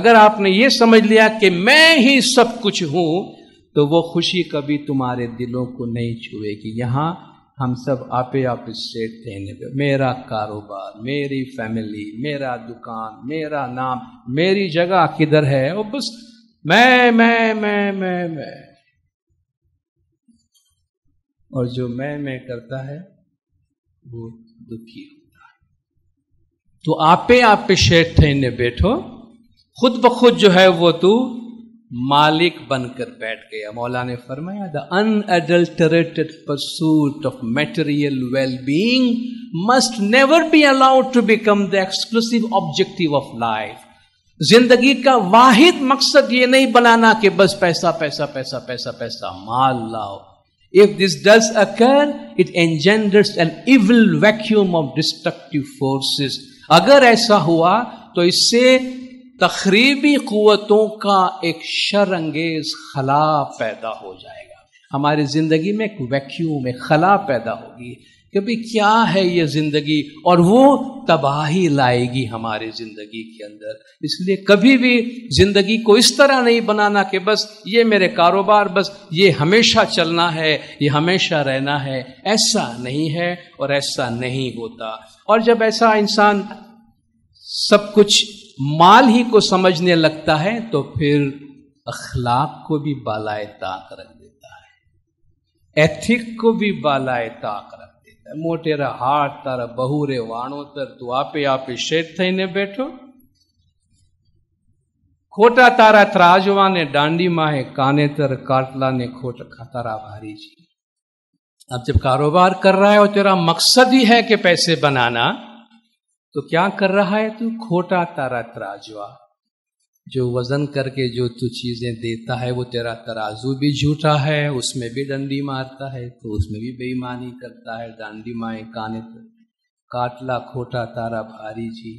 अगर आपने ये समझ लिया कि मैं ही सब कुछ हूं, तो वो खुशी कभी तुम्हारे दिलों को नहीं छुएगी। यहाँ हम सब आपे सेट थे, मेरा कारोबार, मेरी फैमिली, मेरा दुकान, मेरा नाम, मेरी जगह किधर है, और बस मैं। और जो मैं करता है वो दुखी होता है। तो आपे शेठ थे ने बैठो, खुद ब खुद जो है वो तू मालिक बनकर बैठ गया। मौला ने फरमाया the unadulterated pursuit of material wellbeing must never be allowed to become the exclusive objective of life. जिंदगी का वाहिद मकसद ये नहीं बनाना कि बस पैसा पैसा पैसा पैसा पैसा माल लाओ। If this does occur it engenders an evil vacuum of destructive forces. अगर ऐसा हुआ तो इससे तखरीबी कुव्वतों का एक शरअंगेज खला पैदा हो जाएगा। हमारी जिंदगी में एक वैक्यूम, एक खला पैदा होगी कि भाई क्या है ये जिंदगी, और वो तबाही लाएगी हमारी जिंदगी के अंदर। इसलिए कभी भी जिंदगी को इस तरह नहीं बनाना कि बस ये मेरे कारोबार, बस ये हमेशा चलना है, ये हमेशा रहना है। ऐसा नहीं है और ऐसा नहीं होता। और जब ऐसा इंसान सब कुछ माल ही को समझने लगता है तो फिर अखलाक को भी बालाए ताक रख देता है, एथिक को भी बालाए ताक रख। मोटेरा हाथ तारा बहु रे वाणो तर, तू आपे शेठ थई ने बैठो। खोटा तारा त्राजवा ने डांडी माहे काने तर, काटला ने खोट खतारा भारी जी। अब जब कारोबार कर रहा है और तेरा मकसद ही है कि पैसे बनाना, तो क्या कर रहा है तू? खोटा तारा त्राजवा, जो वजन करके जो तू चीजें देता है वो तेरा तराजू भी झूठा है, उसमें भी डंडी मारता है, तो उसमें भी बेईमानी करता है। डांडी माए काने तर, काटला खोटा तारा भारी जी।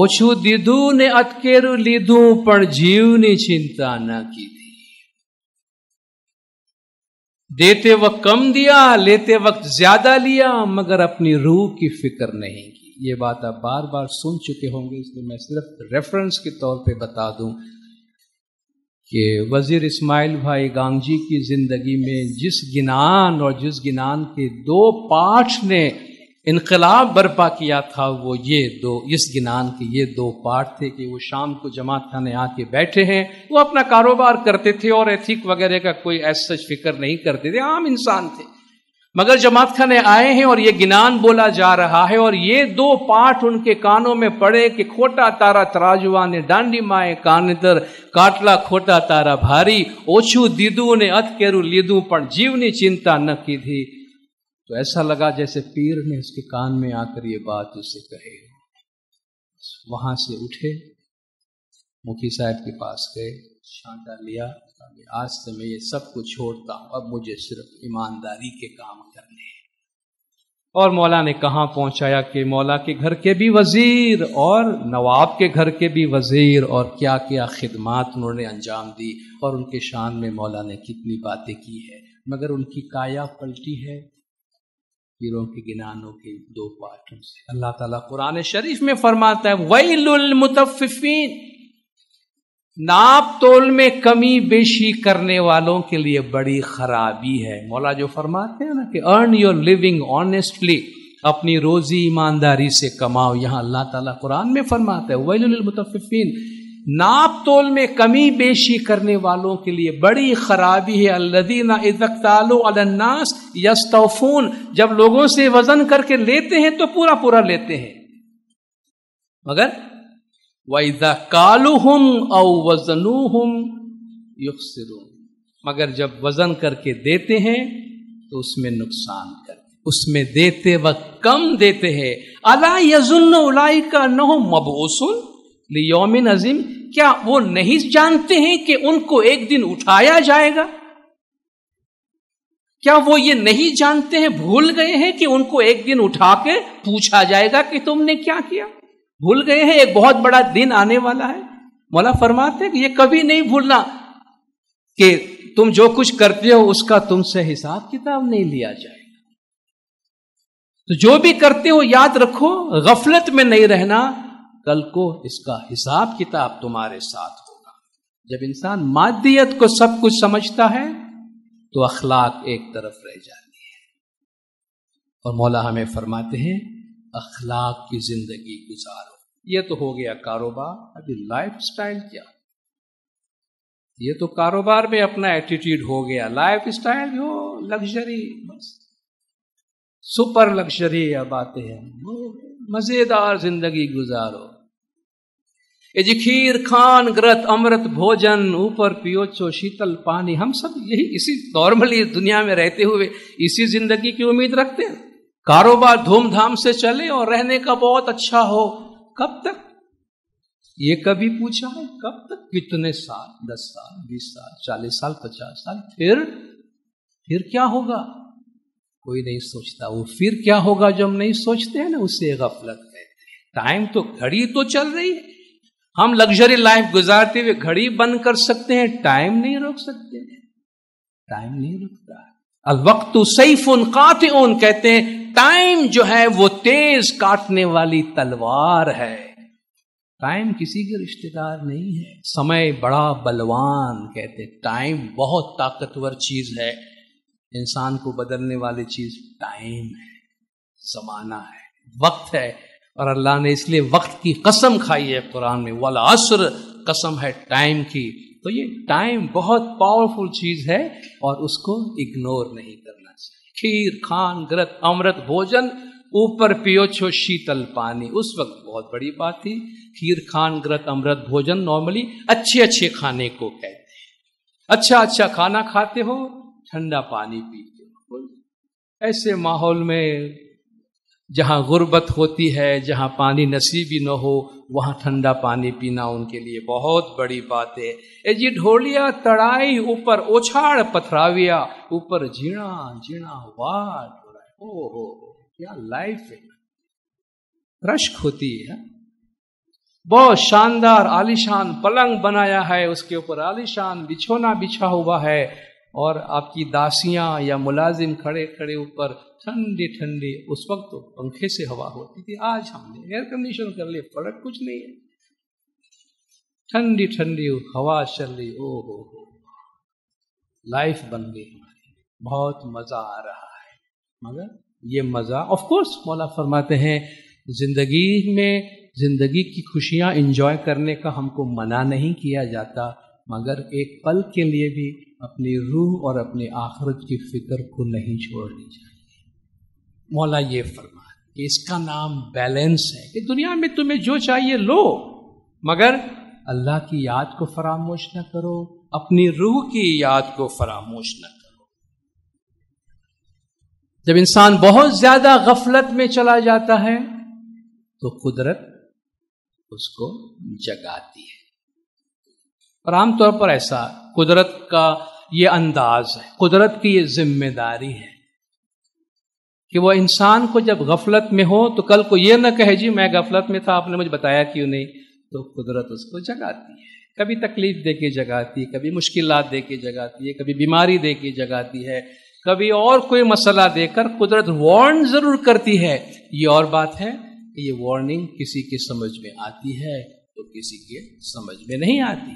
ओछू दीदू ने अटकेरू लीधू पर जीवनी चिंता न की थी। देते वक्त कम दिया, लेते वक्त ज्यादा लिया, मगर अपनी रूह की फिक्र नहीं की। ये बात आप बार बार सुन चुके होंगे, इसलिए मैं सिर्फ रेफरेंस के तौर पे बता दूं कि वजीर इस्माइल भाई गांगजी की ज़िंदगी में जिस गिनान के दो पाठ ने इनकलाब बर्पा किया था, वो इस गिनान के ये दो पाठ थे कि वो शाम को जमात खाने आके बैठे हैं। वो अपना कारोबार करते थे और एथिक वगैरह का कोई ऐसा फिक्र नहीं करते थे, आम इंसान थे। मगर जमात खाने आए हैं और ये गिनान बोला जा रहा है और ये दो पाठ उनके कानों में पड़े कि खोटा तारा तराजुआ ने डांडी माए कान तर काटला खोटा तारा भारी ओछू दीदू ने अत केरू लीदू पर जीवनी चिंता न की थी। तो ऐसा लगा जैसे पीर ने उसके कान में आकर ये बात उसे कहे। वहां से उठे, मुफ्ती साहब के पास गए, छांटा लिया, आज से मैं ये सब कुछ छोड़ता हूं, अब मुझे सिर्फ ईमानदारी के काम करने हैं। और मौला ने कहाँ पहुंचाया कि मौला के घर के भी वजीर और नवाब के घर के भी वजीर और क्या क्या खिदमात उन्होंने अंजाम दी और उनके शान में मौला ने कितनी बातें की है। मगर उनकी काया पलटी है पीरों के गिनानों के दो पाठों से। अल्लाह ताला कुरान शरीफ में फरमाता है वैलुल मुतफ्फिफीन, नाप तोल में कमी बेशी करने वालों के लिए बड़ी खराबी है। मौला जो फरमाते हैं ना कि अर्न योर लिविंग ऑनेस्टली, अपनी रोजी ईमानदारी से कमाओ, यहाँ अल्लाह ताला कुरान में फरमाता है वैलुल लिल मुतफ्फिफीन, नाप तोल में कमी बेशी करने वालों के लिए बड़ी खराबी है। अल्लज़ीना इज़ा इक्तालू अलन नास यस्तौफून, जब लोगों से वजन करके लेते हैं तो पूरा पूरा लेते हैं, मगर व इज़ा कालूहुम औ वज़नूहुम युखसिरून, मगर जब वजन करके देते हैं तो उसमें नुकसान करते, उसमें देते वक्त कम देते हैं। अला यज़ुन्नु उलाइका अन्नहुम मबऊसून लियौमिन अज़ीम, क्या वो नहीं जानते हैं कि उनको एक दिन उठाया जाएगा? क्या वो ये नहीं जानते हैं, भूल गए हैं कि उनको एक दिन उठा के पूछा जाएगा कि तुमने क्या किया? भूल गए हैं एक बहुत बड़ा दिन आने वाला है। मौला फरमाते हैं कि ये कभी नहीं भूलना कि तुम जो कुछ करते हो उसका तुमसे हिसाब किताब नहीं लिया जाएगा। तो जो भी करते हो याद रखो, गफलत में नहीं रहना, कल को इसका हिसाब किताब तुम्हारे साथ होगा। जब इंसान मादियत को सब कुछ समझता है तो अखलाक एक तरफ रह जाती है। और मौला हमें फरमाते हैं अखलाक की जिंदगी गुजारो। ये तो हो गया कारोबार, अभी लाइफस्टाइल क्या? ये तो कारोबार में अपना एटीट्यूड हो गया, लाइफस्टाइल हो लग्जरी, बस सुपर लग्जरी बातें हैं, मजेदार जिंदगी गुजारो। एजी खीर खान ग्रत अमृत भोजन ऊपर पियोचो शीतल पानी। हम सब यही इसी नॉर्मली दुनिया में रहते हुए इसी जिंदगी की उम्मीद रखते हैं, कारोबार धूमधाम से चले और रहने का बहुत अच्छा हो। कब तक? ये कभी पूछा है कब तक? कितने साल, 10 साल, 20 साल, 40 साल, 50 साल, फिर क्या होगा? कोई नहीं सोचता। वो फिर क्या होगा जो हम नहीं सोचते हैं ना, उससे गफलत कहते हैं। टाइम तो, घड़ी तो चल रही है, हम लग्जरी लाइफ गुजारते हुए घड़ी बंद कर सकते हैं, टाइम नहीं रोक सकते, टाइम नहीं रुकता। अल वक्तु सैफुन कातिउन, कहते हैं टाइम जो है वो तेज काटने वाली तलवार है। टाइम किसी के रिश्तेदार नहीं है, समय बड़ा बलवान, कहते हैं टाइम बहुत ताकतवर चीज है। इंसान को बदलने वाली चीज टाइम है, जमाना है, वक्त है। और अल्लाह ने इसलिए वक्त की कसम खाई है कुरान में, वल अस्र, कसम है टाइम की। तो ये टाइम बहुत पावरफुल चीज है और उसको इग्नोर नहीं करना चाहिए। खीर खान ग्रत अमृत भोजन ऊपर पियो छो शीतल पानी, उस वक्त बहुत बड़ी बात थी। खीर खान ग्रत अमृत भोजन नॉर्मली अच्छे अच्छे खाने को कहते हैं। अच्छा अच्छा खाना खाते हो, ठंडा पानी पीते हो। ऐसे माहौल में जहाँ गुर्बत होती है, जहाँ पानी नसीबी न हो, वहाँ ठंडा पानी पीना उनके लिए बहुत बड़ी बात है। ए जी ढोलिया तड़ाई ऊपर ओछाड़ पथराविया, ऊपर जीणा जीणा वाट हो रहा है। ओ हो, क्या लाइफ है, रश्क होती है। बहुत शानदार आलीशान पलंग बनाया है, उसके ऊपर आलीशान बिछोना बिछा हुआ है और आपकी दासियां या मुलाजिम खड़े खड़े ऊपर ठंडी ठंडी। उस वक्त तो पंखे से हवा होती थी, आज हमने एयर कंडीशन कर लिए, फर्क कुछ नहीं है, ठंडी ठंडी हवा चल रही। ओ हो, लाइफ बन गई हमारी, बहुत मजा आ रहा है। मगर ये मजा ऑफ कोर्स, मौला फरमाते हैं जिंदगी में जिंदगी की खुशियां एंजॉय करने का हमको मना नहीं किया जाता, मगर एक पल के लिए भी अपनी रूह और अपनी आखिरत की फिक्र को नहीं छोड़नी चाहिए। मौला ये फरमाया कि इसका नाम बैलेंस है कि दुनिया में तुम्हें जो चाहिए लो, मगर अल्लाह की याद को फरामोश न करो, अपनी रूह की याद को फरामोश न करो। जब इंसान बहुत ज्यादा गफलत में चला जाता है तो कुदरत उसको जगाती है। और आमतौर पर ऐसा कुदरत का ये अंदाज है, कुदरत की ये जिम्मेदारी है कि वह इंसान को जब गफलत में हो तो कल को ये ना कहे जी मैं गफलत में था, आपने मुझे बताया क्यों नहीं। तो कुदरत उसको जगाती है, कभी तकलीफ दे के जगाती है, कभी मुश्किलात दे के जगाती है, कभी बीमारी दे के जगाती है, कभी और कोई मसला देकर कुदरत वार्न जरूर करती है। ये और बात है कि ये वार्निंग किसी के समझ में आती है तो किसी के समझ में नहीं आती।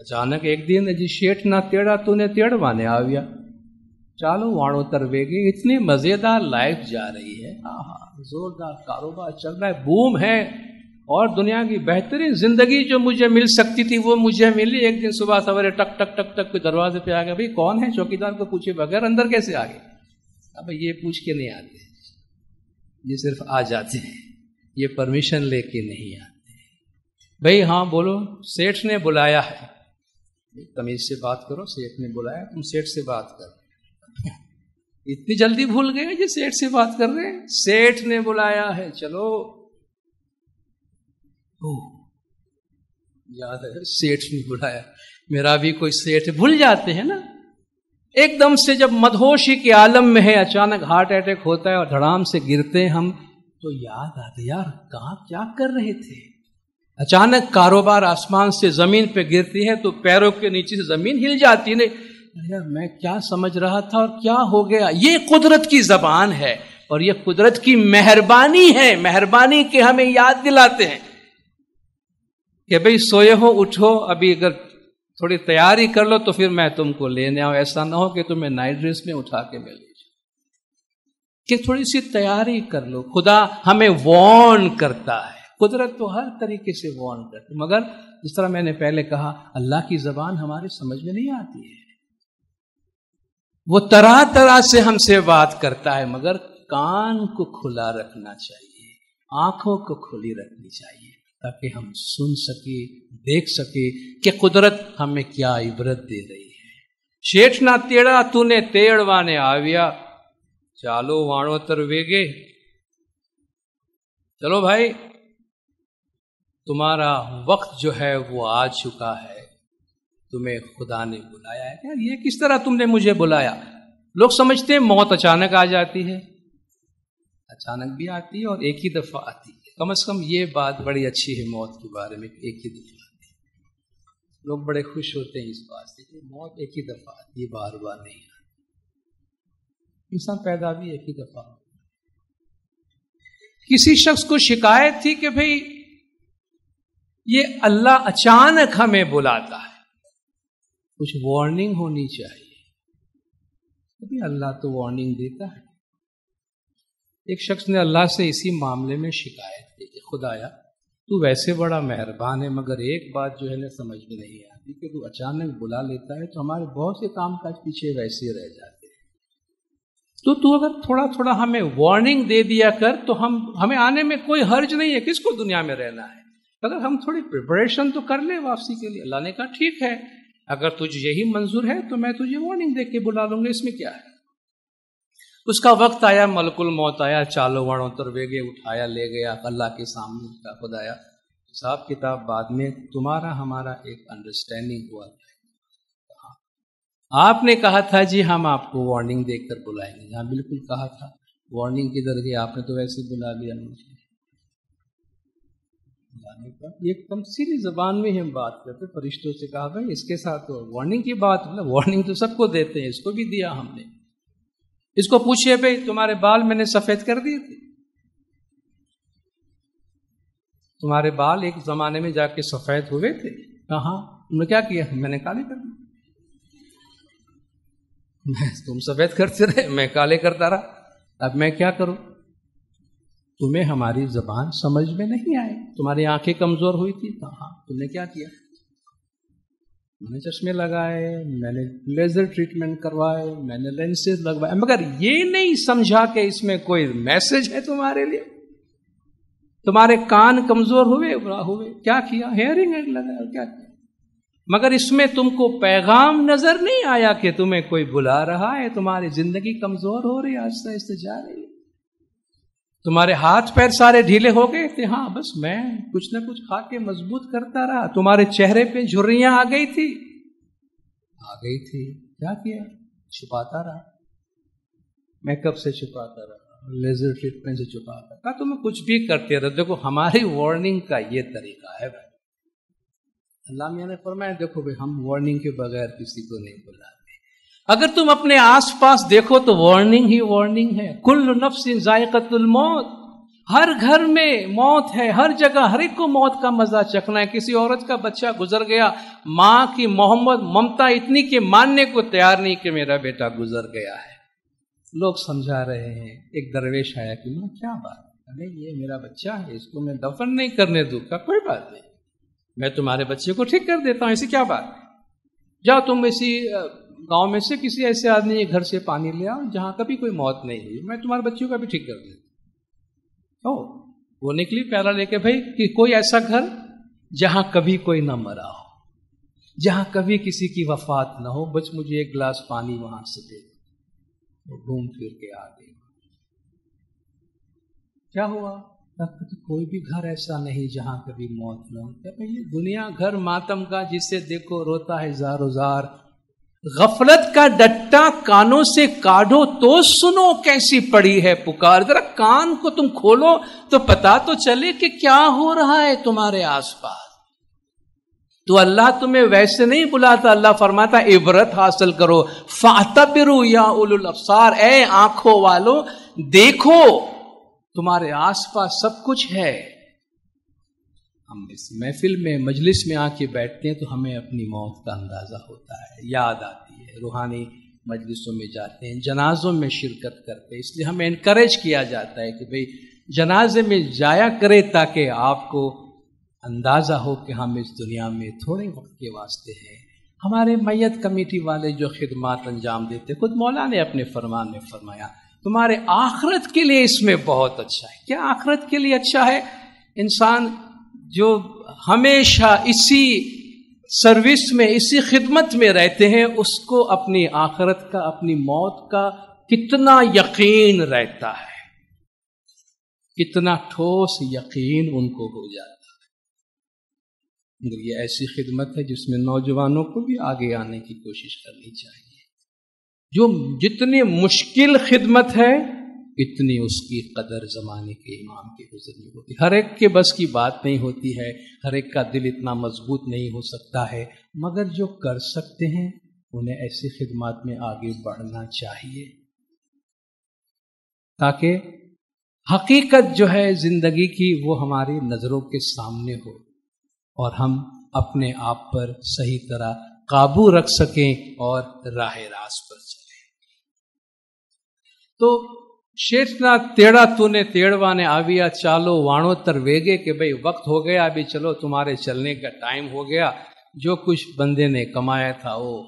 अचानक एक दिन जी शेठ ना तेड़ा तूने तेड़वाने आ गया, चालो वाणो तरवेगे, इतनी मजेदार लाइफ जा रही है, आहा जोरदार कारोबार चल रहा है, बूम है, और दुनिया की बेहतरीन जिंदगी जो मुझे मिल सकती थी वो मुझे मिली। एक दिन सुबह सवेरे टक टक टक टक कोई दरवाजे पे आ गया, भाई कौन है, चौकीदार को पूछे बगैर अंदर कैसे आ गए। अब ये पूछ के नहीं आते, ये सिर्फ आ जाते हैं, ये परमिशन लेके नहीं आते। भाई हाँ बोलो, सेठ ने बुलाया है। तमीज से बात करो, सेठ ने बुलाया, तुम सेठ से बात करो। इतनी जल्दी भूल गए जी सेठ से बात कर रहे हैं, सेठ ने बुलाया है, चलो। ओह याद है सेठ ने बुलाया, मेरा भी कोई सेठ, भूल जाते हैं ना एकदम से। जब मदहोशी के आलम में है, अचानक हार्ट अटैक होता है और धड़ाम से गिरते हैं हम, तो याद आते यार कहाँ क्या कर रहे थे। अचानक कारोबार आसमान से जमीन पे गिरती है तो पैरों के नीचे से जमीन हिल जाती है, यार मैं क्या समझ रहा था और क्या हो गया। ये कुदरत की जबान है और ये कुदरत की मेहरबानी है, मेहरबानी के हमें याद दिलाते हैं कि भाई सोए हो उठो, अभी अगर थोड़ी तैयारी कर लो तो फिर मैं तुमको लेने आऊं। ऐसा ना हो कि तुम्हें नाइट ड्रेस में उठा के मिल जाए, कि थोड़ी सी तैयारी कर लो। खुदा हमें वार्न करता है, कुदरत तो हर तरीके से वार्न करती, मगर जिस तरह मैंने पहले कहा अल्लाह की जबान हमारे समझ में नहीं आती है। वो तरह तरह से हमसे बात करता है, मगर कान को खुला रखना चाहिए, आंखों को खुली रखनी चाहिए, ताकि हम सुन सके, देख सके कि कुदरत हमें क्या इबरत दे रही है। शेठ ना तेड़ा तूने तेड़वाने आविया, चालो वाणो तरवेगे, चलो भाई तुम्हारा वक्त जो है वो आ चुका है, तुम्हें खुदा ने बुलाया है। यार ये किस तरह तुमने मुझे बुलाया। लोग समझते हैं मौत अचानक आ जाती है, अचानक भी आती है और एक ही दफा आती है। कम से कम ये बात बड़ी अच्छी है मौत के बारे में, एक ही दफा आती है। लोग बड़े खुश होते हैं इस बात से कि मौत एक ही दफा आती है, बार बार नहीं आती। इंसान पैदा भी एक ही दफा। किसी शख्स को शिकायत थी कि भाई ये अल्लाह अचानक हमें बुलाता है, कुछ वार्निंग होनी चाहिए। अभी अल्लाह तो वार्निंग देता है। एक शख्स ने अल्लाह से इसी मामले में शिकायत की कि खुदाया तू वैसे बड़ा मेहरबान है, मगर एक बात जो है ना समझ में नहीं आती कि तू अचानक बुला लेता है तो हमारे बहुत से काम काज पीछे वैसे रह जाते हैं। तो तू अगर थोड़ा थोड़ा हमें वार्निंग दे दिया कर तो हमें आने में कोई हर्ज नहीं है, किसको दुनिया में रहना है। अगर हम थोड़ी प्रिपरेशन तो कर ले वापसी के लिए। अल्लाह ने कहा ठीक है, अगर तुझे यही मंजूर है तो मैं तुझे वार्निंग देके बुला लूंगा, इसमें क्या है। उसका वक्त आया, मलकुल मौत आया, चालो वाणो तरवेगे, उठाया ले गया अल्लाह के सामने। का खुदाया हिसाब किताब बाद में तुम्हारा हमारा एक अंडरस्टैंडिंग हुआ था। आपने कहा था जी हम आपको वार्निंग देकर बुलाएंगे, यहाँ बिल्कुल कहा था, वार्निंग किधर गई, आपने तो वैसे बुला लिया मुझे। एकदम सीधी जबान में हम बात करते। फरिश्तों से कहा भाई इसके साथ वार्निंग की बात, मतलब वार्निंग तो सबको देते हैं, इसको भी दिया हमने। इसको पूछिए भाई तुम्हारे बाल मैंने सफेद कर दिए थे, तुम्हारे बाल एक जमाने में जाके सफेद हुए थे, कहा तुमने क्या किया, मैंने काले कर दिए। तुम सफेद करते रहे, मैं काले करता रहा, अब मैं क्या करूं। तुम्हें हमारी जबान समझ में नहीं आई, तुम्हारी आंखें कमजोर हुई थी, कहा तुमने क्या किया। मैंने चश्मे लगाए, मैंने लेजर ट्रीटमेंट करवाए, मैंने लेंसेज लगवाए, मगर ये नहीं समझा कि इसमें कोई मैसेज है तुम्हारे लिए। तुम्हारे कान कमजोर हुए, बुरा हुए, क्या किया? हेयरिंग एड लगाया, क्या किया? मगर इसमें तुमको पैगाम नजर नहीं आया कि तुम्हें कोई बुला रहा है। तुम्हारी जिंदगी कमजोर हो रही है, आहिस्ता आहिस्ता जा रही है। तुम्हारे हाथ पैर सारे ढीले हो गए थे, हाँ बस मैं कुछ ना कुछ खा के मजबूत करता रहा। तुम्हारे चेहरे पे झुर्रियां आ गई थी, क्या किया? छुपाता रहा, मेकअप से छुपाता रहा, लेजर ट्रीटमेंट से छुपाता रहा, तुम्हें कुछ भी करते रहो। देखो हमारी वार्निंग का ये तरीका है भाई। अल्लाह मियां ने फरमाया, देखो भाई हम वार्निंग के बगैर किसी को नहीं बुलाते। अगर तुम अपने आसपास देखो तो वार्निंग ही वार्निंग है। कुल्लु नफ्सिन जायकतुल मौत, हर घर में मौत है, हर जगह हर एक को मौत का मजा चखना है। किसी औरत का बच्चा गुजर गया, माँ की मोहब्बत ममता इतनी कि मानने को तैयार नहीं कि मेरा बेटा गुजर गया है। लोग समझा रहे हैं। एक दरवेश आया कि माँ क्या बात, अरे ये मेरा बच्चा है, इसको मैं दफन नहीं करने दूंगा। कोई बात नहीं, मैं तुम्हारे बच्चे को ठीक कर देता हूँ, ऐसी क्या बात। जाओ तुम इसी गांव में से किसी ऐसे आदमी के घर से पानी ले आओ जहां कभी कोई मौत नहीं हुई, मैं तुम्हारे बच्चे को भी ठीक कर देता हूँ। वो निकली प्याला लेके भाई कि कोई ऐसा घर जहां कभी कोई ना मरा हो, जहां कभी किसी की वफात ना हो, बस मुझे एक गिलास पानी वहां से दे। वो घूम फिर के आ गई। क्या हुआ? तो कोई भी घर ऐसा नहीं जहां कभी मौत ना हो। ये दुनिया घर मातम का, जिसे देखो रोता है जारो जार। गफलत का डट्टा कानों से काढ़ो तो सुनो कैसी पड़ी है पुकार। जरा कान को तुम खोलो तो पता तो चले कि क्या हो रहा है तुम्हारे आसपास। तो अल्लाह तुम्हें वैसे नहीं बुलाता, अल्लाह फरमाता इबरत हासिल करो। फातबिरू या उलुल अब्सार, ए आंखों वालों देखो तुम्हारे आसपास सब कुछ है। हम इस महफिल में मजलिस में आके बैठते हैं तो हमें अपनी मौत का अंदाज़ा होता है, याद आती है। रूहानी मजलिसों में जाते हैं, जनाजों में शिरकत करते हैं, इसलिए हमें इनकरेज किया जाता है कि भाई जनाजे में जाया करें ताकि आपको अंदाज़ा हो कि हम इस दुनिया में थोड़े वक्त के वास्ते हैं। हमारे मैयत कमेटी वाले जो खिदमात अंजाम देते, खुद मौला ने अपने फरमान में फरमाया तुम्हारे आखरत के लिए इसमें बहुत अच्छा है। क्या आखरत के लिए अच्छा है? इंसान जो हमेशा इसी सर्विस में, इसी खिदमत में रहते हैं, उसको अपनी आखरत का, अपनी मौत का कितना यकीन रहता है, कितना ठोस यकीन उनको हो जाता है। मगर ये ऐसी खिदमत है जिसमें नौजवानों को भी आगे आने की कोशिश करनी चाहिए। जो जितनी मुश्किल खिदमत है इतनी उसकी कदर ज़माने के इमाम के हुज़ूर में होती। हर एक के बस की बात नहीं होती है, हर एक का दिल इतना मजबूत नहीं हो सकता है, मगर जो कर सकते हैं उन्हें ऐसी खिदमत में आगे बढ़ना चाहिए ताकि हकीकत जो है ज़िंदगी की वो हमारी नज़रों के सामने हो और हम अपने आप पर सही तरह काबू रख सकें और राह रास्त पर चलें। तो शेषना तेड़ा तूने तेड़वा ने आविया चालो वाणो तरवेगे के भाई वक्त हो गया, अभी चलो तुम्हारे चलने का टाइम हो गया। जो कुछ बंदे ने कमाया था वो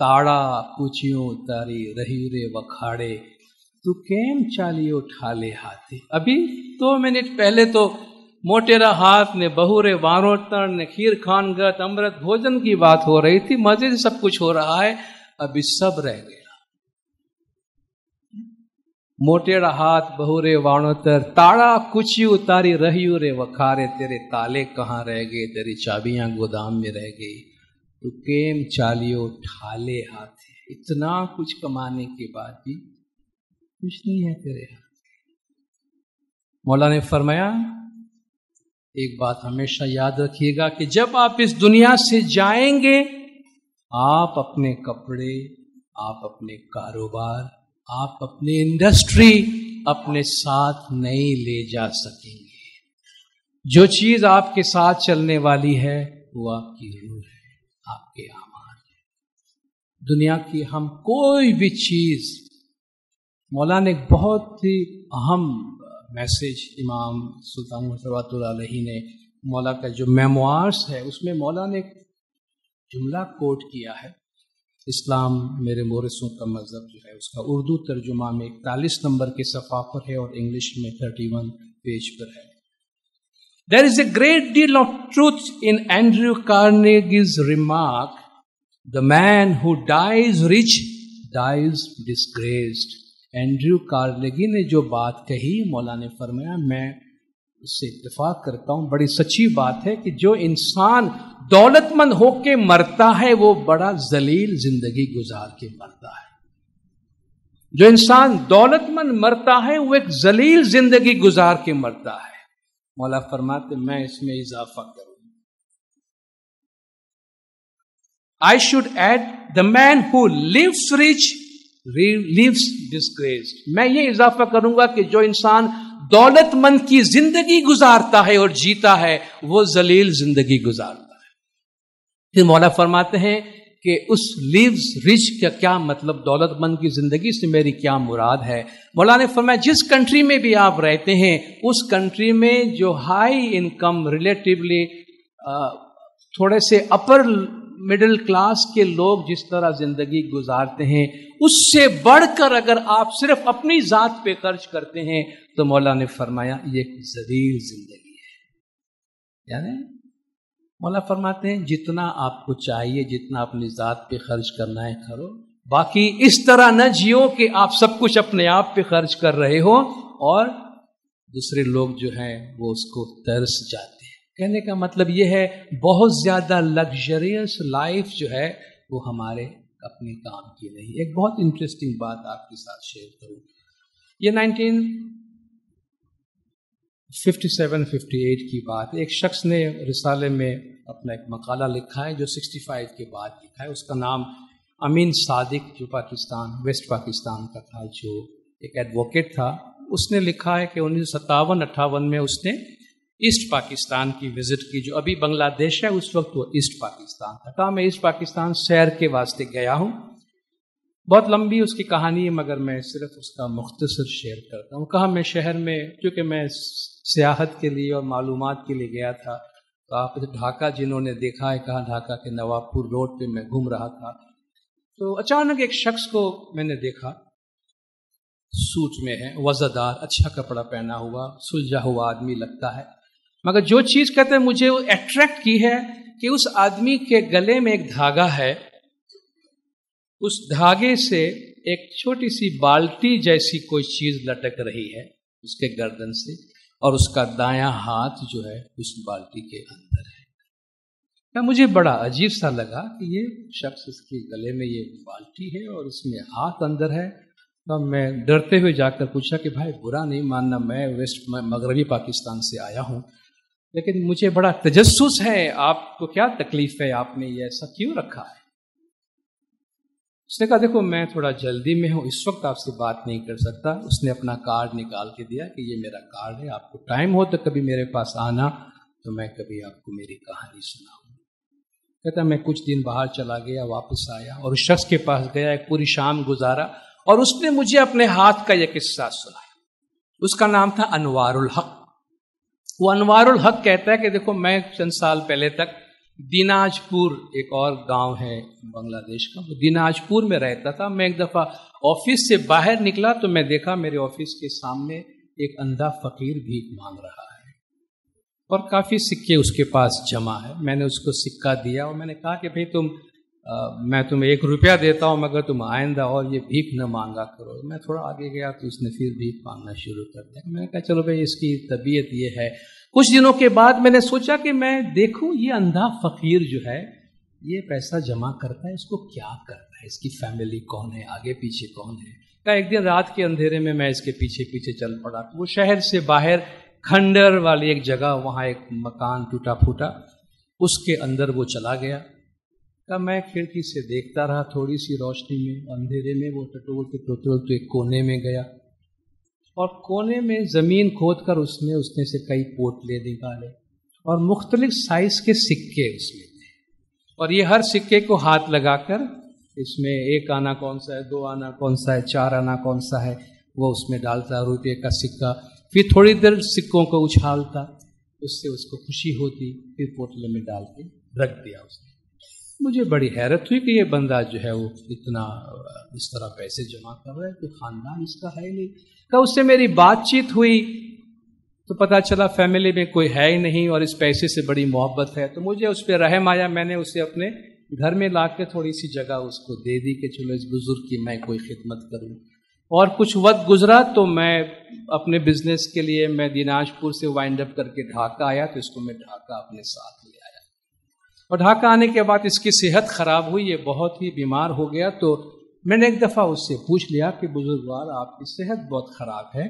ताड़ा पूछियों तारी रही रे वखाड़े तू केम चालियो ठाले हाथे। अभी 2 मिनट पहले तो मोटेरा हाथ ने बहूरे वारो तरण ने खीर खान गत अमृत भोजन की बात हो रही थी, मजे से सब कुछ हो रहा है, अभी सब रह गया। मोटेरा हाथ बहूरे वाणोतर ताड़ा कुची उतारी रही रे वखारे, तेरे ताले कहाँ रह गए, तेरी चाबियां गोदाम में रह गई, तू केम चालियो ठाले हाथे। इतना कुछ कमाने के बाद भी कुछ नहीं है तेरे हाथ। मौला ने फरमाया एक बात हमेशा याद रखिएगा कि जब आप इस दुनिया से जाएंगे आप अपने कपड़े, आप अपने कारोबार, आप अपनी इंडस्ट्री अपने साथ नहीं ले जा सकेंगे। जो चीज आपके साथ चलने वाली है वो आपकी रूह है, आपके आमाल है। दुनिया की हम कोई भी चीज, मौला ने एक बहुत ही अहम मैसेज इमाम सुल्तान रहमतुल्लाह अलैहि ने, मौला का जो मेमोर्स है उसमें मौला ने जुमला कोट किया है। इस्लाम मेरे मोरसों का मज़हब जो है उसका उर्दू तर्जुमा में 41 नंबर के सफ़ा पर है और इंग्लिश में 31 पेज पर है। There is a great deal of truth in Andrew Carnegie's remark, "The man who dies rich dies disgraced." Andrew Carnegie ने जो बात कही, मौलाना ने फरमाया, मैं उससे इत्तेफाक करता हूँ, बड़ी सच्ची बात है कि जो इंसान दौलतमंद होके मरता है वो बड़ा जलील जिंदगी गुजार के मरता है। जो इंसान दौलतमंद मरता है वो एक जलील जिंदगी गुजार के मरता है। मौला फरमाते, मैं इसमें इजाफा करूंगा, I should add the man who lives rich lives disgraced. मैं ये इजाफा करूंगा कि जो इंसान दौलतमंद की जिंदगी गुजारता है और जीता है वो जलील जिंदगी गुजारता है। फिर मौला फरमाते हैं कि उस लिव्स रिच का क्या मतलब, दौलतमंद की ज़िंदगी से मेरी क्या मुराद है। मौलाना ने फरमाया, जिस कंट्री में भी आप रहते हैं उस कंट्री में जो हाई इनकम, रिलेटिवली थोड़े से अपर मिडिल क्लास के लोग जिस तरह ज़िंदगी गुजारते हैं उससे बढ़कर अगर आप सिर्फ अपनी ज़ात पे खर्च करते हैं तो मौलाना ने फरमाया ये एक ज़लील ज़िंदगी है। यानी मौला फरमाते हैं जितना आपको चाहिए, जितना अपनी ज़ात पे खर्च करना है करो, बाकी इस तरह न जियो कि आप सब कुछ अपने आप पे खर्च कर रहे हो और दूसरे लोग जो हैं वो उसको तरस जाते हैं। कहने का मतलब ये है, बहुत ज़्यादा लग्जरियस लाइफ जो है वो हमारे अपने काम की नहीं। एक बहुत इंटरेस्टिंग बात आपके साथ शेयर करूँ। ये 1957-58 की बात, एक शख्स ने रिसाले में अपना एक मकाला लिखा है जो 65 के बाद लिखा है। उसका नाम अमीन सादिक जो पाकिस्तान, वेस्ट पाकिस्तान का था, जो एक एडवोकेट था। उसने लिखा है कि 1957-58 में उसने ईस्ट पाकिस्तान की विज़िट की, जो अभी बांग्लादेश है, उस वक्त वो ईस्ट पाकिस्तान था। कहा, मैं ईस्ट पाकिस्तान सैर के वास्ते गया हूँ। बहुत लंबी उसकी कहानी है मगर मैं सिर्फ उसका मुख्तसर शेयर करता हूँ। कहा, मैं शहर में, क्योंकि मैं सियाहत के लिए और मालूमात के लिए गया था, तो आप ढाका जिन्होंने देखा है, कहा ढाका के नवाबपुर रोड पे मैं घूम रहा था तो अचानक एक शख्स को मैंने देखा, सूट में है, वज़ादार, अच्छा कपड़ा पहना हुआ, सुलझा हुआ आदमी लगता है, मगर जो चीज़ कहते हैं मुझे वो अट्रैक्ट की है कि उस आदमी के गले में एक धागा है, उस धागे से एक छोटी सी बाल्टी जैसी कोई चीज़ लटक रही है उसके गर्दन से और उसका दायां हाथ जो है उस बाल्टी के अंदर है। तो मुझे बड़ा अजीब सा लगा कि ये शख्स, इसके गले में ये बाल्टी है और इसमें हाथ अंदर है। तो मैं डरते हुए जाकर पूछा कि भाई बुरा नहीं मानना, मैं मगरबी पाकिस्तान से आया हूँ, लेकिन मुझे बड़ा तजस्सुस है, आपको क्या तकलीफ है, आपने ये ऐसा क्यों रखा है। उसने कहा, देखो मैं थोड़ा जल्दी में हूँ, इस वक्त आपसे बात नहीं कर सकता। उसने अपना कार्ड निकाल के दिया कि ये मेरा कार्ड है, आपको टाइम हो तो कभी मेरे पास आना तो मैं कभी आपको मेरी कहानी सुनाऊँ। कहता, मैं कुछ दिन बाहर चला गया, वापस आया और उस शख्स के पास गया, एक पूरी शाम गुजारा और उसने मुझे अपने हाथ का यह किस्सा सुनाया। उसका नाम था अनवारुल हक। वो अनवारुल हक कहता है कि देखो मैं चंद साल पहले तक दिनाजपुर, एक और गांव है बांग्लादेश का, वो दिनाजपुर में रहता था। मैं एक दफ़ा ऑफिस से बाहर निकला तो मैं देखा मेरे ऑफिस के सामने एक अंधा फकीर भीख मांग रहा है और काफ़ी सिक्के उसके पास जमा है। मैंने उसको सिक्का दिया और मैंने कहा कि भाई मैं तुम्हें 1 रुपया देता हूँ मगर तुम आइंदा और ये भीख न मांगा करो। मैं थोड़ा आगे गया तो उसने फिर भीख मांगना शुरू कर दिया। मैंने कहा चलो भाई इसकी तबीयत ये है। कुछ दिनों के बाद मैंने सोचा कि मैं देखूँ ये अंधा फकीर जो है ये पैसा जमा करता है, इसको क्या करता है, इसकी फैमिली कौन है, आगे पीछे कौन है। क्या एक दिन रात के अंधेरे में मैं इसके पीछे पीछे चल पड़ा। वो शहर से बाहर खंडर वाली एक जगह, वहाँ एक मकान टूटा फूटा, उसके अंदर वो चला गया। तब मैं खिड़की से देखता रहा, थोड़ी सी रोशनी में, अंधेरे में वो टटोलते एक कोने में गया और कोने में ज़मीन खोदकर उसने से कई पोटले निकाले और मुख्तलिफ साइज़ के सिक्के उसमें थे और ये हर सिक्के को हाथ लगाकर इसमें 1 आना कौन सा है, 2 आना कौन सा है, 4 आना कौन सा है, वो उसमें डालता, रुपये का सिक्का। फिर थोड़ी देर सिक्कों को उछालता, उससे उसको खुशी होती, फिर पोटले में डाल के रख दिया उसने। मुझे बड़ी हैरत हुई कि ये बंदा जो है वो इतना इस तरह पैसे जमा कर रहा है, कोई ख़ानदान इसका है ही नहीं। क्या उससे मेरी बातचीत हुई तो पता चला फैमिली में कोई है ही नहीं और इस पैसे से बड़ी मोहब्बत है, तो मुझे उस पर रहम आया। मैंने उसे अपने घर में ला के थोड़ी सी जगह उसको दे दी कि चलो इस बुज़ुर्ग की मैं कोई खिदमत करूँ। और कुछ वक्त गुजरा तो मैं अपने बिजनेस के लिए मैं दिनाजपुर से वाइंड अप करके ढाका आया, तो इसको मैं ढाका अपने साथ ले आया। और ढाका आने के बाद इसकी सेहत ख़राब हुई, ये बहुत ही बीमार हो गया। तो मैंने एक दफ़ा उससे पूछ लिया कि बुजुर्गवार आपकी सेहत बहुत ख़राब है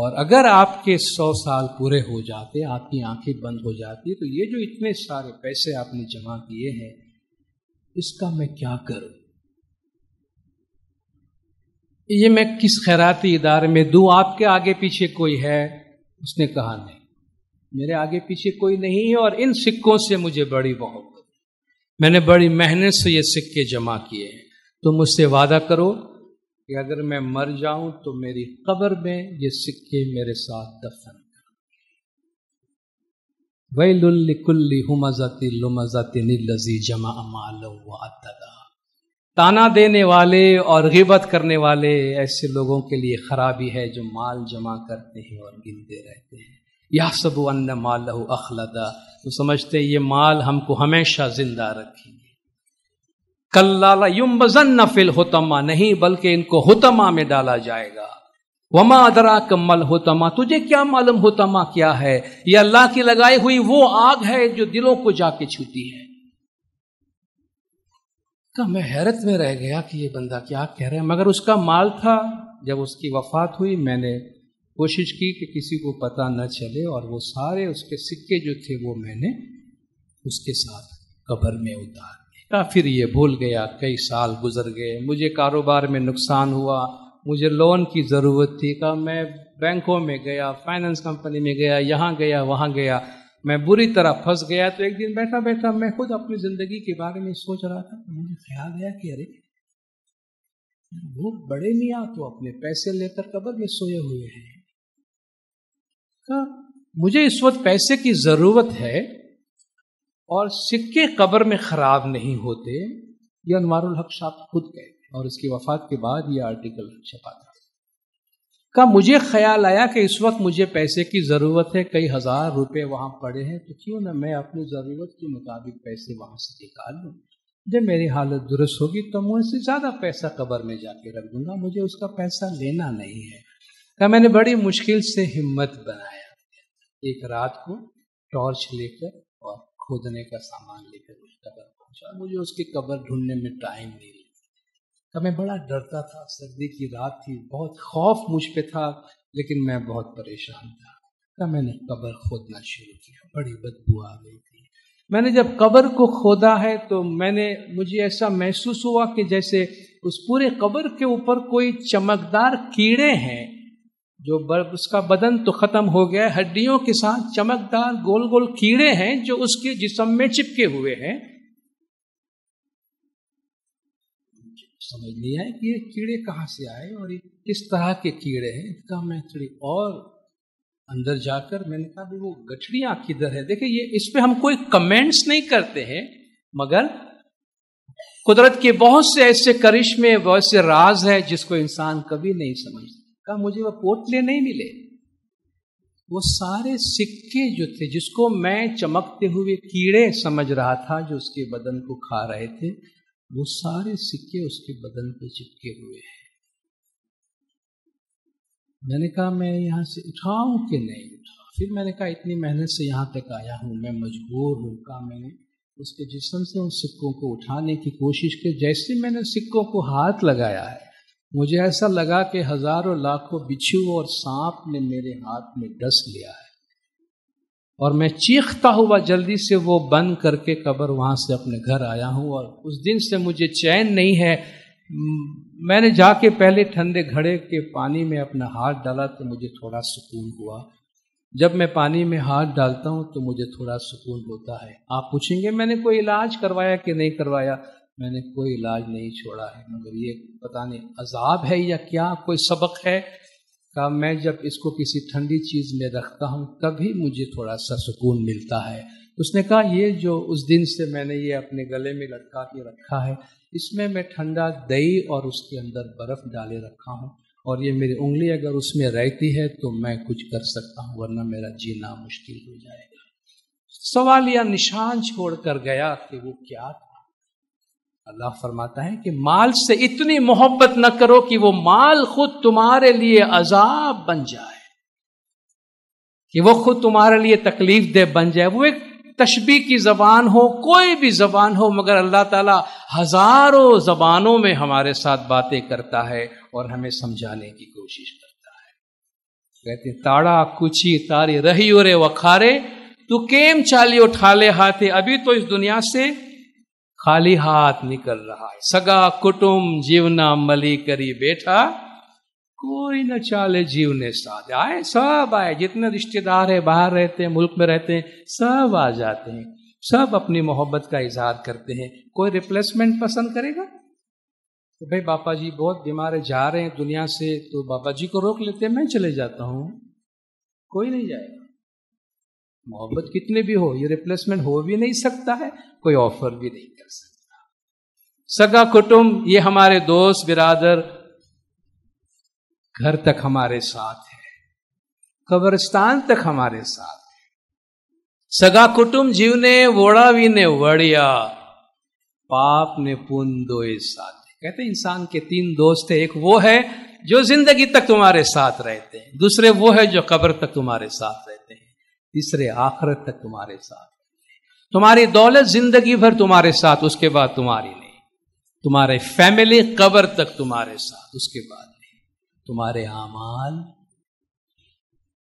और अगर आपके 100 साल पूरे हो जाते, आपकी आंखें बंद हो जाती, तो ये जो इतने सारे पैसे आपने जमा किए हैं इसका मैं क्या करूँ, ये मैं किस खैराती इदारे में दूँ, आपके आगे पीछे कोई है? उसने कहा नहीं, मेरे आगे पीछे कोई नहीं है और इन सिक्कों से मुझे बड़ी मोहब्बत, मैंने बड़ी मेहनत से ये सिक्के जमा किए हैं। तो मुझसे वादा करो कि अगर मैं मर जाऊं तो मेरी कब्र में ये सिक्के मेरे साथ दफन करो। वैलुल लिकुल्लि हुमज़तिन लुमज़तिन लज़ी जमा मालहू वअद्दहा। ताना देने वाले और गिबत करने वाले ऐसे लोगों के लिए खराबी है जो माल जमा करते हैं और गिनते रहते हैं। यासबु अन्न मालहु अखलदा, तो समझते हैं ये माल हमको हमेशा जिंदा रखेंगे। कल्ला ला युम्बज़न्न फिल हुतमा, नहीं बल्कि इनको हुतमा में डाला जाएगा। वमा अदराक मल हुतमा, तुझे क्या मालूम हुतमा क्या है? ये अल्लाह की लगाई हुई वो आग है जो दिलों को जाके छूती है। का मैं हैरत में रह गया कि ये बंदा क्या कह रहा है, मगर उसका माल था। जब उसकी वफ़ात हुई मैंने कोशिश की कि किसी को पता न चले और वो सारे उसके सिक्के जो थे वो मैंने उसके साथ कब्र में उतार दिया। फिर ये भूल गया, कई साल गुजर गए, मुझे कारोबार में नुकसान हुआ, मुझे लोन की ज़रूरत थी। का मैं बैंकों में गया, फाइनेंस कंपनी में गया, यहाँ गया वहाँ गया, मैं बुरी तरह फंस गया। तो एक दिन बैठा बैठा मैं खुद अपनी ज़िंदगी के बारे में सोच रहा था, मुझे ख्याल आया कि अरे वो बड़े मियाँ तो अपने पैसे लेकर कब्र में सोए हुए हैं। मुझे इस वक्त पैसे की ज़रूरत है और सिक्के कब्र में ख़राब नहीं होते। ये अनवारुल हक साहब खुद गए और इसकी वफ़ात के बाद ये आर्टिकल छपा था। का मुझे ख्याल आया कि इस वक्त मुझे पैसे की ज़रूरत है, कई हज़ार रुपए वहाँ पड़े हैं, तो क्यों ना मैं अपनी ज़रूरत के मुताबिक पैसे वहाँ से निकाल लूँ। जब मेरी हालत दुरुस्त होगी तो मैं उससे ज़्यादा पैसा कब्र में जाके रख दूँगा, मुझे उसका पैसा लेना नहीं है। का मैंने बड़ी मुश्किल से हिम्मत बनाया, एक रात को टॉर्च लेकर और खोदने का सामान लेकर उस कब्र पहुँचा। मुझे उसकी कब्र ढूँढने में टाइम नहीं लगा। तब मैं बड़ा डरता था, सर्दी की रात थी, बहुत खौफ मुझ पे था, लेकिन मैं बहुत परेशान था। तब मैंने कब्र खोदना शुरू किया, बड़ी बदबू आ गई थी। मैंने जब कब्र को खोदा है तो मुझे ऐसा महसूस हुआ कि जैसे उस पूरे कब्र के ऊपर कोई चमकदार कीड़े हैं जो उसका बदन तो ख़त्म हो गया है, हड्डियों के साथ चमकदार गोल गोल कीड़े हैं जो उसके जिस्म में चिपके हुए हैं। समझ नहीं आया कि ये कीड़े कहाँ से आए और ये किस तरह के कीड़े हैं। इतना मैं थोड़ी और अंदर जाकर मैंने कहा भी वो गठड़ियाँ किधर है। देखिए ये इस पर हम कोई कमेंट्स नहीं करते हैं, मगर कुदरत के बहुत से ऐसे करिश्मे, बहुत से राज है जिसको इंसान कभी नहीं समझता। मुझे वो पोटले नहीं मिले, वो सारे सिक्के जो थे जिसको मैं चमकते हुए कीड़े समझ रहा था जो उसके बदन को खा रहे थे, वो सारे सिक्के उसके बदन पे चिपके हुए हैं। मैंने कहा मैं यहाँ से उठाऊं कि नहीं उठाऊं। फिर मैंने कहा इतनी मेहनत से यहाँ तक आया हूँ, मैं मजबूर हूँ। कहा मैंने उसके जिस्म से उन सिक्कों को उठाने की कोशिश की। जैसे मैंने सिक्कों को हाथ लगाया है, मुझे ऐसा लगा कि हज़ारों लाखों बिच्छू और सांप ने मेरे हाथ में डस लिया है और मैं चीखता हुआ जल्दी से वो बंद करके कब्र वहाँ से अपने घर आया हूँ। और उस दिन से मुझे चैन नहीं है। मैंने जाके पहले ठंडे घड़े के पानी में अपना हाथ डाला तो मुझे थोड़ा सुकून हुआ। जब मैं पानी में हाथ डालता हूँ तो मुझे थोड़ा सुकून होता है। आप पूछेंगे मैंने कोई इलाज करवाया कि नहीं करवाया। मैंने कोई इलाज नहीं छोड़ा है, मगर ये पता नहीं अजाब है या क्या कोई सबक है। का मैं जब इसको किसी ठंडी चीज़ में रखता हूँ तभी मुझे थोड़ा सा सुकून मिलता है। उसने कहा ये जो उस दिन से मैंने ये अपने गले में लटका के रखा है, इसमें मैं ठंडा दही और उसके अंदर बर्फ़ डाले रखा हूँ, और ये मेरी उंगली अगर उसमें रहती है तो मैं कुछ कर सकता हूँ, वरना मेरा जीना मुश्किल हो जाएगा। सवाल या निशान छोड़ कर गया कि वो क्या था। अल्लाह फरमाता है कि माल से इतनी मोहब्बत न करो कि वो माल खुद तुम्हारे लिए अजाब बन जाए, कि वो खुद तुम्हारे लिए तकलीफ दे बन जाए। वो एक तशबीह की ज़बान हो, कोई भी ज़बान हो, मगर अल्लाह ताला हज़ारों ज़बानों में हमारे साथ बातें करता है और हमें समझाने की कोशिश करता है। कहते ताड़ा कुची तारी रही उरे वखारे तू केम चालियो ठाले हाथे, अभी तो इस दुनिया से खाली हाथ निकल रहा है। सगा कुटुम जीवना मली करी बेठा कोई न चाले जीवने साथ। आए सब आए, जितने रिश्तेदार है, बाहर रहते हैं, मुल्क में रहते हैं, सब आ जाते हैं, सब अपनी मोहब्बत का इजहार करते हैं। कोई रिप्लेसमेंट पसंद करेगा? तो भाई बापा जी बहुत बीमार है, जा रहे हैं दुनिया से, तो बापा जी को रोक लेते हैं, मैं चले जाता हूँ, कोई नहीं जाएगा। मोहब्बत कितनी भी हो, ये रिप्लेसमेंट हो भी नहीं सकता है, कोई ऑफर भी नहीं कर सकता। सगा कुटुंब, ये हमारे दोस्त बिरादर घर तक हमारे साथ है, कब्रिस्तान तक हमारे साथ है। सगा कुटुंब जीवने वोड़ावीने वड़िया पाप ने पुन दोए साथ। कहते इंसान के तीन दोस्त है, एक वो है जो जिंदगी तक तुम्हारे साथ रहते हैं, दूसरे वो है जो कब्र तक तुम्हारे साथ रहते हैं, तीसरे आखिरत तक तुम्हारे साथ रहते हैं। तुम्हारी दौलत जिंदगी भर तुम्हारे साथ, उसके बाद तुम्हारी नहीं। तुम्हारे फैमिली कब्र तक तुम्हारे साथ, उसके बाद तुम्हारे आमाल।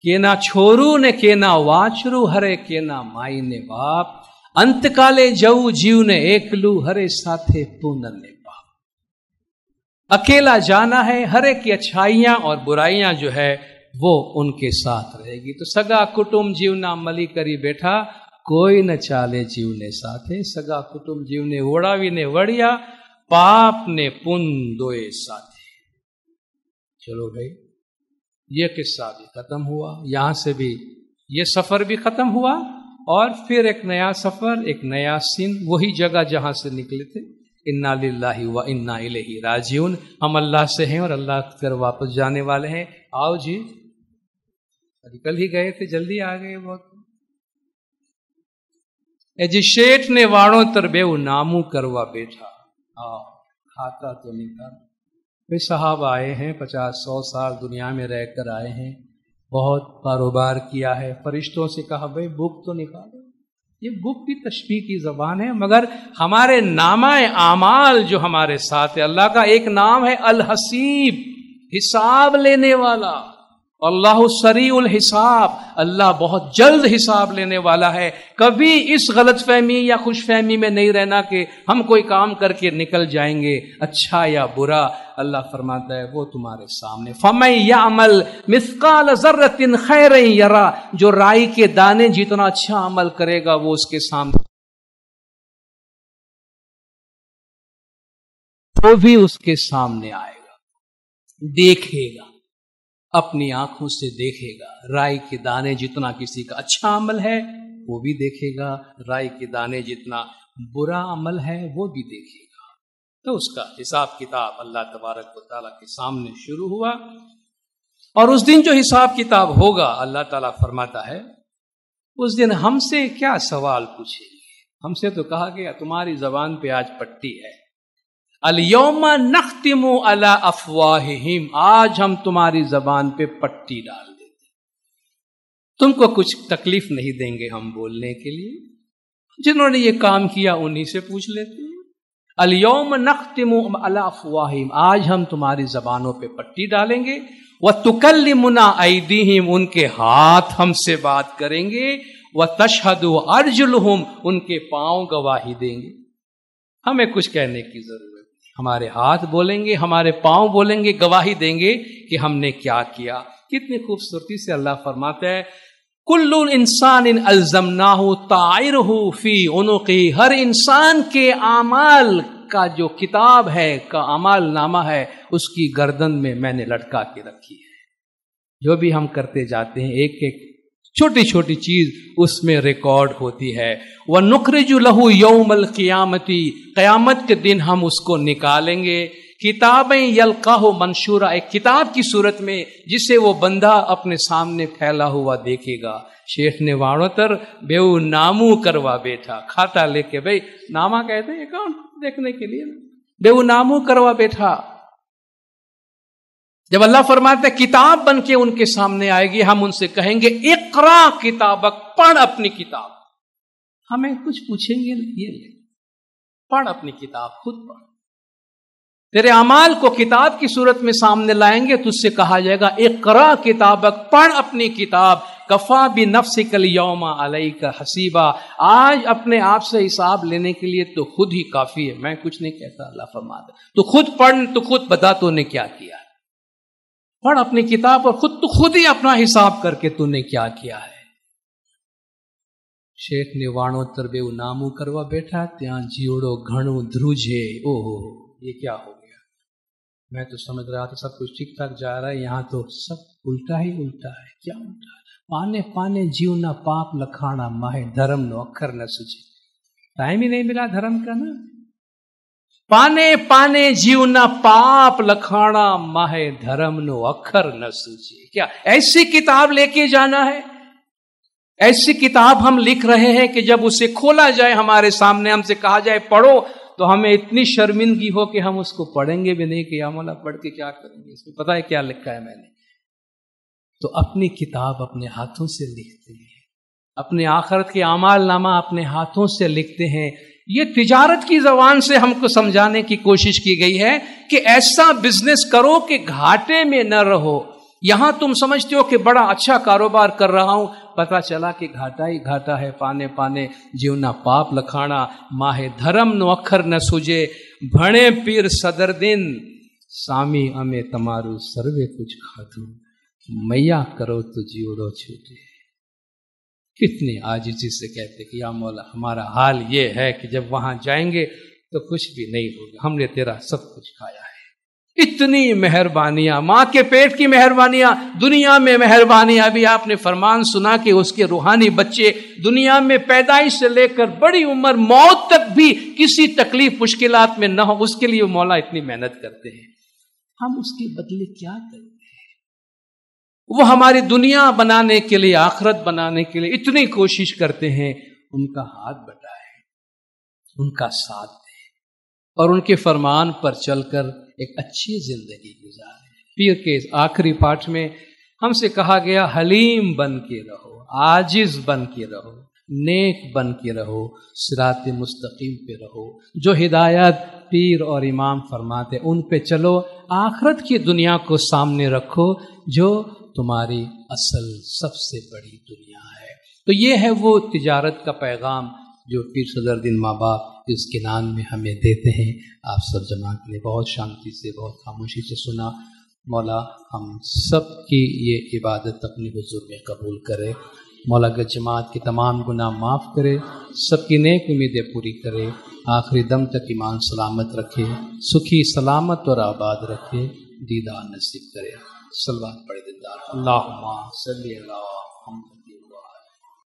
केना छोरू ने केना वाचरू हरे केना माई ने बाप, अंतकाले जऊ जीव ने एकलू हरे साथे पूनर ने बाप। अकेला जाना है, हरे की अच्छाइयां और बुराइयां जो है वो उनके साथ रहेगी। तो सगा कुटुंब जीवना मली करी बेठा कोई न चाले जीवने साथे, सगा कुटुंब जीवने वोड़ावी ने वड़िया पाप ने पुन दोए साथे। चलो भाई, ये किस्सा भी खत्म हुआ, यहाँ से भी ये सफ़र भी ख़त्म हुआ, और फिर एक नया सफ़र, एक नया सीन, वही जगह जहाँ से निकले थे। इन्ना लिल्लाहि व इन्ना इलैहि राजिऊन, हम अल्लाह से हैं और अल्लाह की तरफ वापस जाने वाले हैं। आओ जी, कल ही गए थे, जल्दी आ गए बहुत। एजी शेठ ने वाणों तरबेव नामू करवा बैठा, आओ खाता तो निकाल। वे साहब आए हैं, 50-100 साल दुनिया में रह कर आए हैं, बहुत कारोबार किया है। फरिश्तों से कहा भाई बुक तो निकालो। ये बुक भी तशबीह की ज़बान है, मगर हमारे नामाए आमाल जो हमारे साथ है, अल्लाह का एक नाम है अल हसीब, हिसाब लेने वाला। अल्लाहु सरीउल हिसाब, अल्लाह बहुत जल्द हिसाब लेने वाला है। कभी इस गलतफहमी या खुशफहमी में नहीं रहना कि हम कोई काम करके निकल जाएंगे, अच्छा या बुरा। अल्लाह फरमाता है वो तुम्हारे सामने। फमै यामल मिस्काल ज़र्रतिन खैरन यरा, जो राई के दाने जितना अच्छा अमल करेगा वो उसके सामने, वो भी उसके सामने आएगा, देखेगा, अपनी आंखों से देखेगा। राई के दाने जितना किसी का अच्छा अमल है वो भी देखेगा, राई के दाने जितना बुरा अमल है वो भी देखेगा। तो उसका हिसाब किताब अल्लाह तबारक व तआला के सामने शुरू हुआ, और उस दिन जो हिसाब किताब होगा, अल्लाह ताला फरमाता है उस दिन हमसे क्या सवाल पूछेंगे। हमसे तो कहा गया तुम्हारी जबान पे आज पट्टी है। अल्यौमा नख्तिमु अला अफवाहिहिम, आज हम तुम्हारी जबान पे पट्टी डाल देते, तुमको कुछ तकलीफ नहीं देंगे हम बोलने के लिए। जिन्होंने ये काम किया उन्हीं से पूछ लेते हैं। अल्यौमा नख्तिमु अला अफवाहिहिम, आज हम तुम्हारी जबानों पे पट्टी डालेंगे। व तुकल्लिमुना ऐदीहिम, उनके हाथ हमसे बात करेंगे। व तशहदु अर्जुलहुम, उनके पांव गवाही देंगे। हमें कुछ कहने की जरूरत, हमारे हाथ बोलेंगे, हमारे पांव बोलेंगे, गवाही देंगे कि हमने क्या किया। कितनी खूबसूरती से अल्लाह फरमाता है कुल्लु इंसान इन अल्जमनाहु तायरहु फी उनुकी, हर इंसान के आमाल का जो किताब है, का आमाल नामा है, उसकी गर्दन में मैंने लटका के रखी है। जो भी हम करते जाते हैं, एक एक छोटी छोटी चीज उसमें रिकॉर्ड होती है। वह नुखरिजु लहू यौमल क़ियामती, क़यामत के दिन हम उसको निकालेंगे। किताबें यल्काहु मंशूरा, एक किताब की सूरत में जिसे वो बंदा अपने सामने फैला हुआ देखेगा। शेख ने वाणोतर बेऊ नामू करवा बैठा, खाता लेके, भाई नामा कहते हैं अकाउंट देखने के लिए, बेऊ नामू करवा बैठा। जब अल्लाह फरमाते किताब बन के उनके सामने आएगी, हम उनसे कहेंगे इकरा किताबक, पढ़ अपनी किताब। हमें कुछ पूछेंगे ये ले, पढ़ अपनी किताब, खुद पढ़। तेरे अमाल को किताब की सूरत में सामने लाएंगे तो उससे कहा जाएगा इकरा किताबक, पढ़ अपनी किताब। कफा भी नफ्सिकल यौमा अलैका हसीबा, आज अपने आप से हिसाब लेने के लिए तो खुद ही काफी है, मैं कुछ नहीं कहता। अल्लाह फरमाते तो खुद पढ़, तो खुद बता तूने क्या किया, पढ़ अपनी किताब और खुद तो खुद ही अपना हिसाब करके तूने क्या किया है। शेख ने वाणोत्तर बेऊ नामू करवा बैठा, त्यां जीवड़ो घणो ध्रुजे, ओहो ये क्या हो गया, मैं तो समझ रहा था सब कुछ ठीक ठाक जा रहा है, यहाँ तो सब उल्टा ही उल्टा है। क्या उल्टा है? पाने पाने जीवना पाप लखाना माहे, धर्म नो अखर न सूझे। टाइम ही नहीं मिला धर्म का ना। पाने पाने जीवना पाप लखाना माहे, धर्म नो अखर न सूझे। क्या ऐसी किताब लेके जाना है? ऐसी किताब हम लिख रहे हैं कि जब उसे खोला जाए हमारे सामने, हमसे कहा जाए पढ़ो, तो हमें इतनी शर्मिंदगी हो कि हम उसको पढ़ेंगे भी नहीं कि या मौला पढ़ के क्या करेंगे, इसमें पता है क्या लिखा है मैंने। तो अपनी किताब अपने हाथों से लिखते हैं, अपने आखिरत के आमाल नामा अपने हाथों से लिखते हैं। ये तिजारत की जबान से हमको समझाने की कोशिश की गई है कि ऐसा बिजनेस करो कि घाटे में न रहो। यहां तुम समझते हो कि बड़ा अच्छा कारोबार कर रहा हूं, पता चला कि घाटा ही घाटा है। पाने पाने जीवना पाप लखाना माहे, धर्म नो अखर न सूझे। भणे पीर सदर दिन सामी अमे तमारू सर्वे कुछ खाधू, मैया करो तो जीवड़ो छूटे। कितनी आजिजी से कहते कि या मौला हमारा हाल ये है कि जब वहां जाएंगे तो कुछ भी नहीं होगा, हमने तेरा सब कुछ खाया है। इतनी मेहरबानियां, माँ के पेट की मेहरबानियां, दुनिया में मेहरबानियां। अभी आपने फरमान सुना कि उसके रूहानी बच्चे दुनिया में पैदाइश से लेकर बड़ी उम्र मौत तक भी किसी तकलीफ मुश्किलात में न हो, उसके लिए मौला इतनी मेहनत करते हैं। हम उसके बदले क्या करें? वो हमारी दुनिया बनाने के लिए, आखिरत बनाने के लिए इतनी कोशिश करते हैं। उनका हाथ बटाए, उनका साथ दें और उनके फरमान पर चलकर एक अच्छी जिंदगी गुजारें। पीर के आखिरी पाठ में हमसे कहा गया हलीम बन के रहो, आजिज बन के रहो, नेक बन के रहो, सिरात मुस्तकीम पे रहो। जो हिदायत पीर और इमाम फरमाते उन पे चलो, आखिरत की दुनिया को सामने रखो जो तुम्हारी असल सबसे बड़ी दुनिया है। तो ये है वो तिजारत का पैगाम जो पीर सदरुद्दीन माँ बाप इस किनान में हमें देते हैं। आप सब जमात ने बहुत शांति से, बहुत खामोशी से सुना। मौला हम सब की ये इबादत अपने हुजूर में कबूल करे। मौला के जमात के तमाम गुनाह माफ़ करे, सबकी नेक उम्मीदें पूरी करे, आखिरी दम तक ईमान सलामत रखे, सुखी सलामत और आबाद रखे, दीदार नसीब करे। सल्लल्लाहु अलैहि वसल्लम।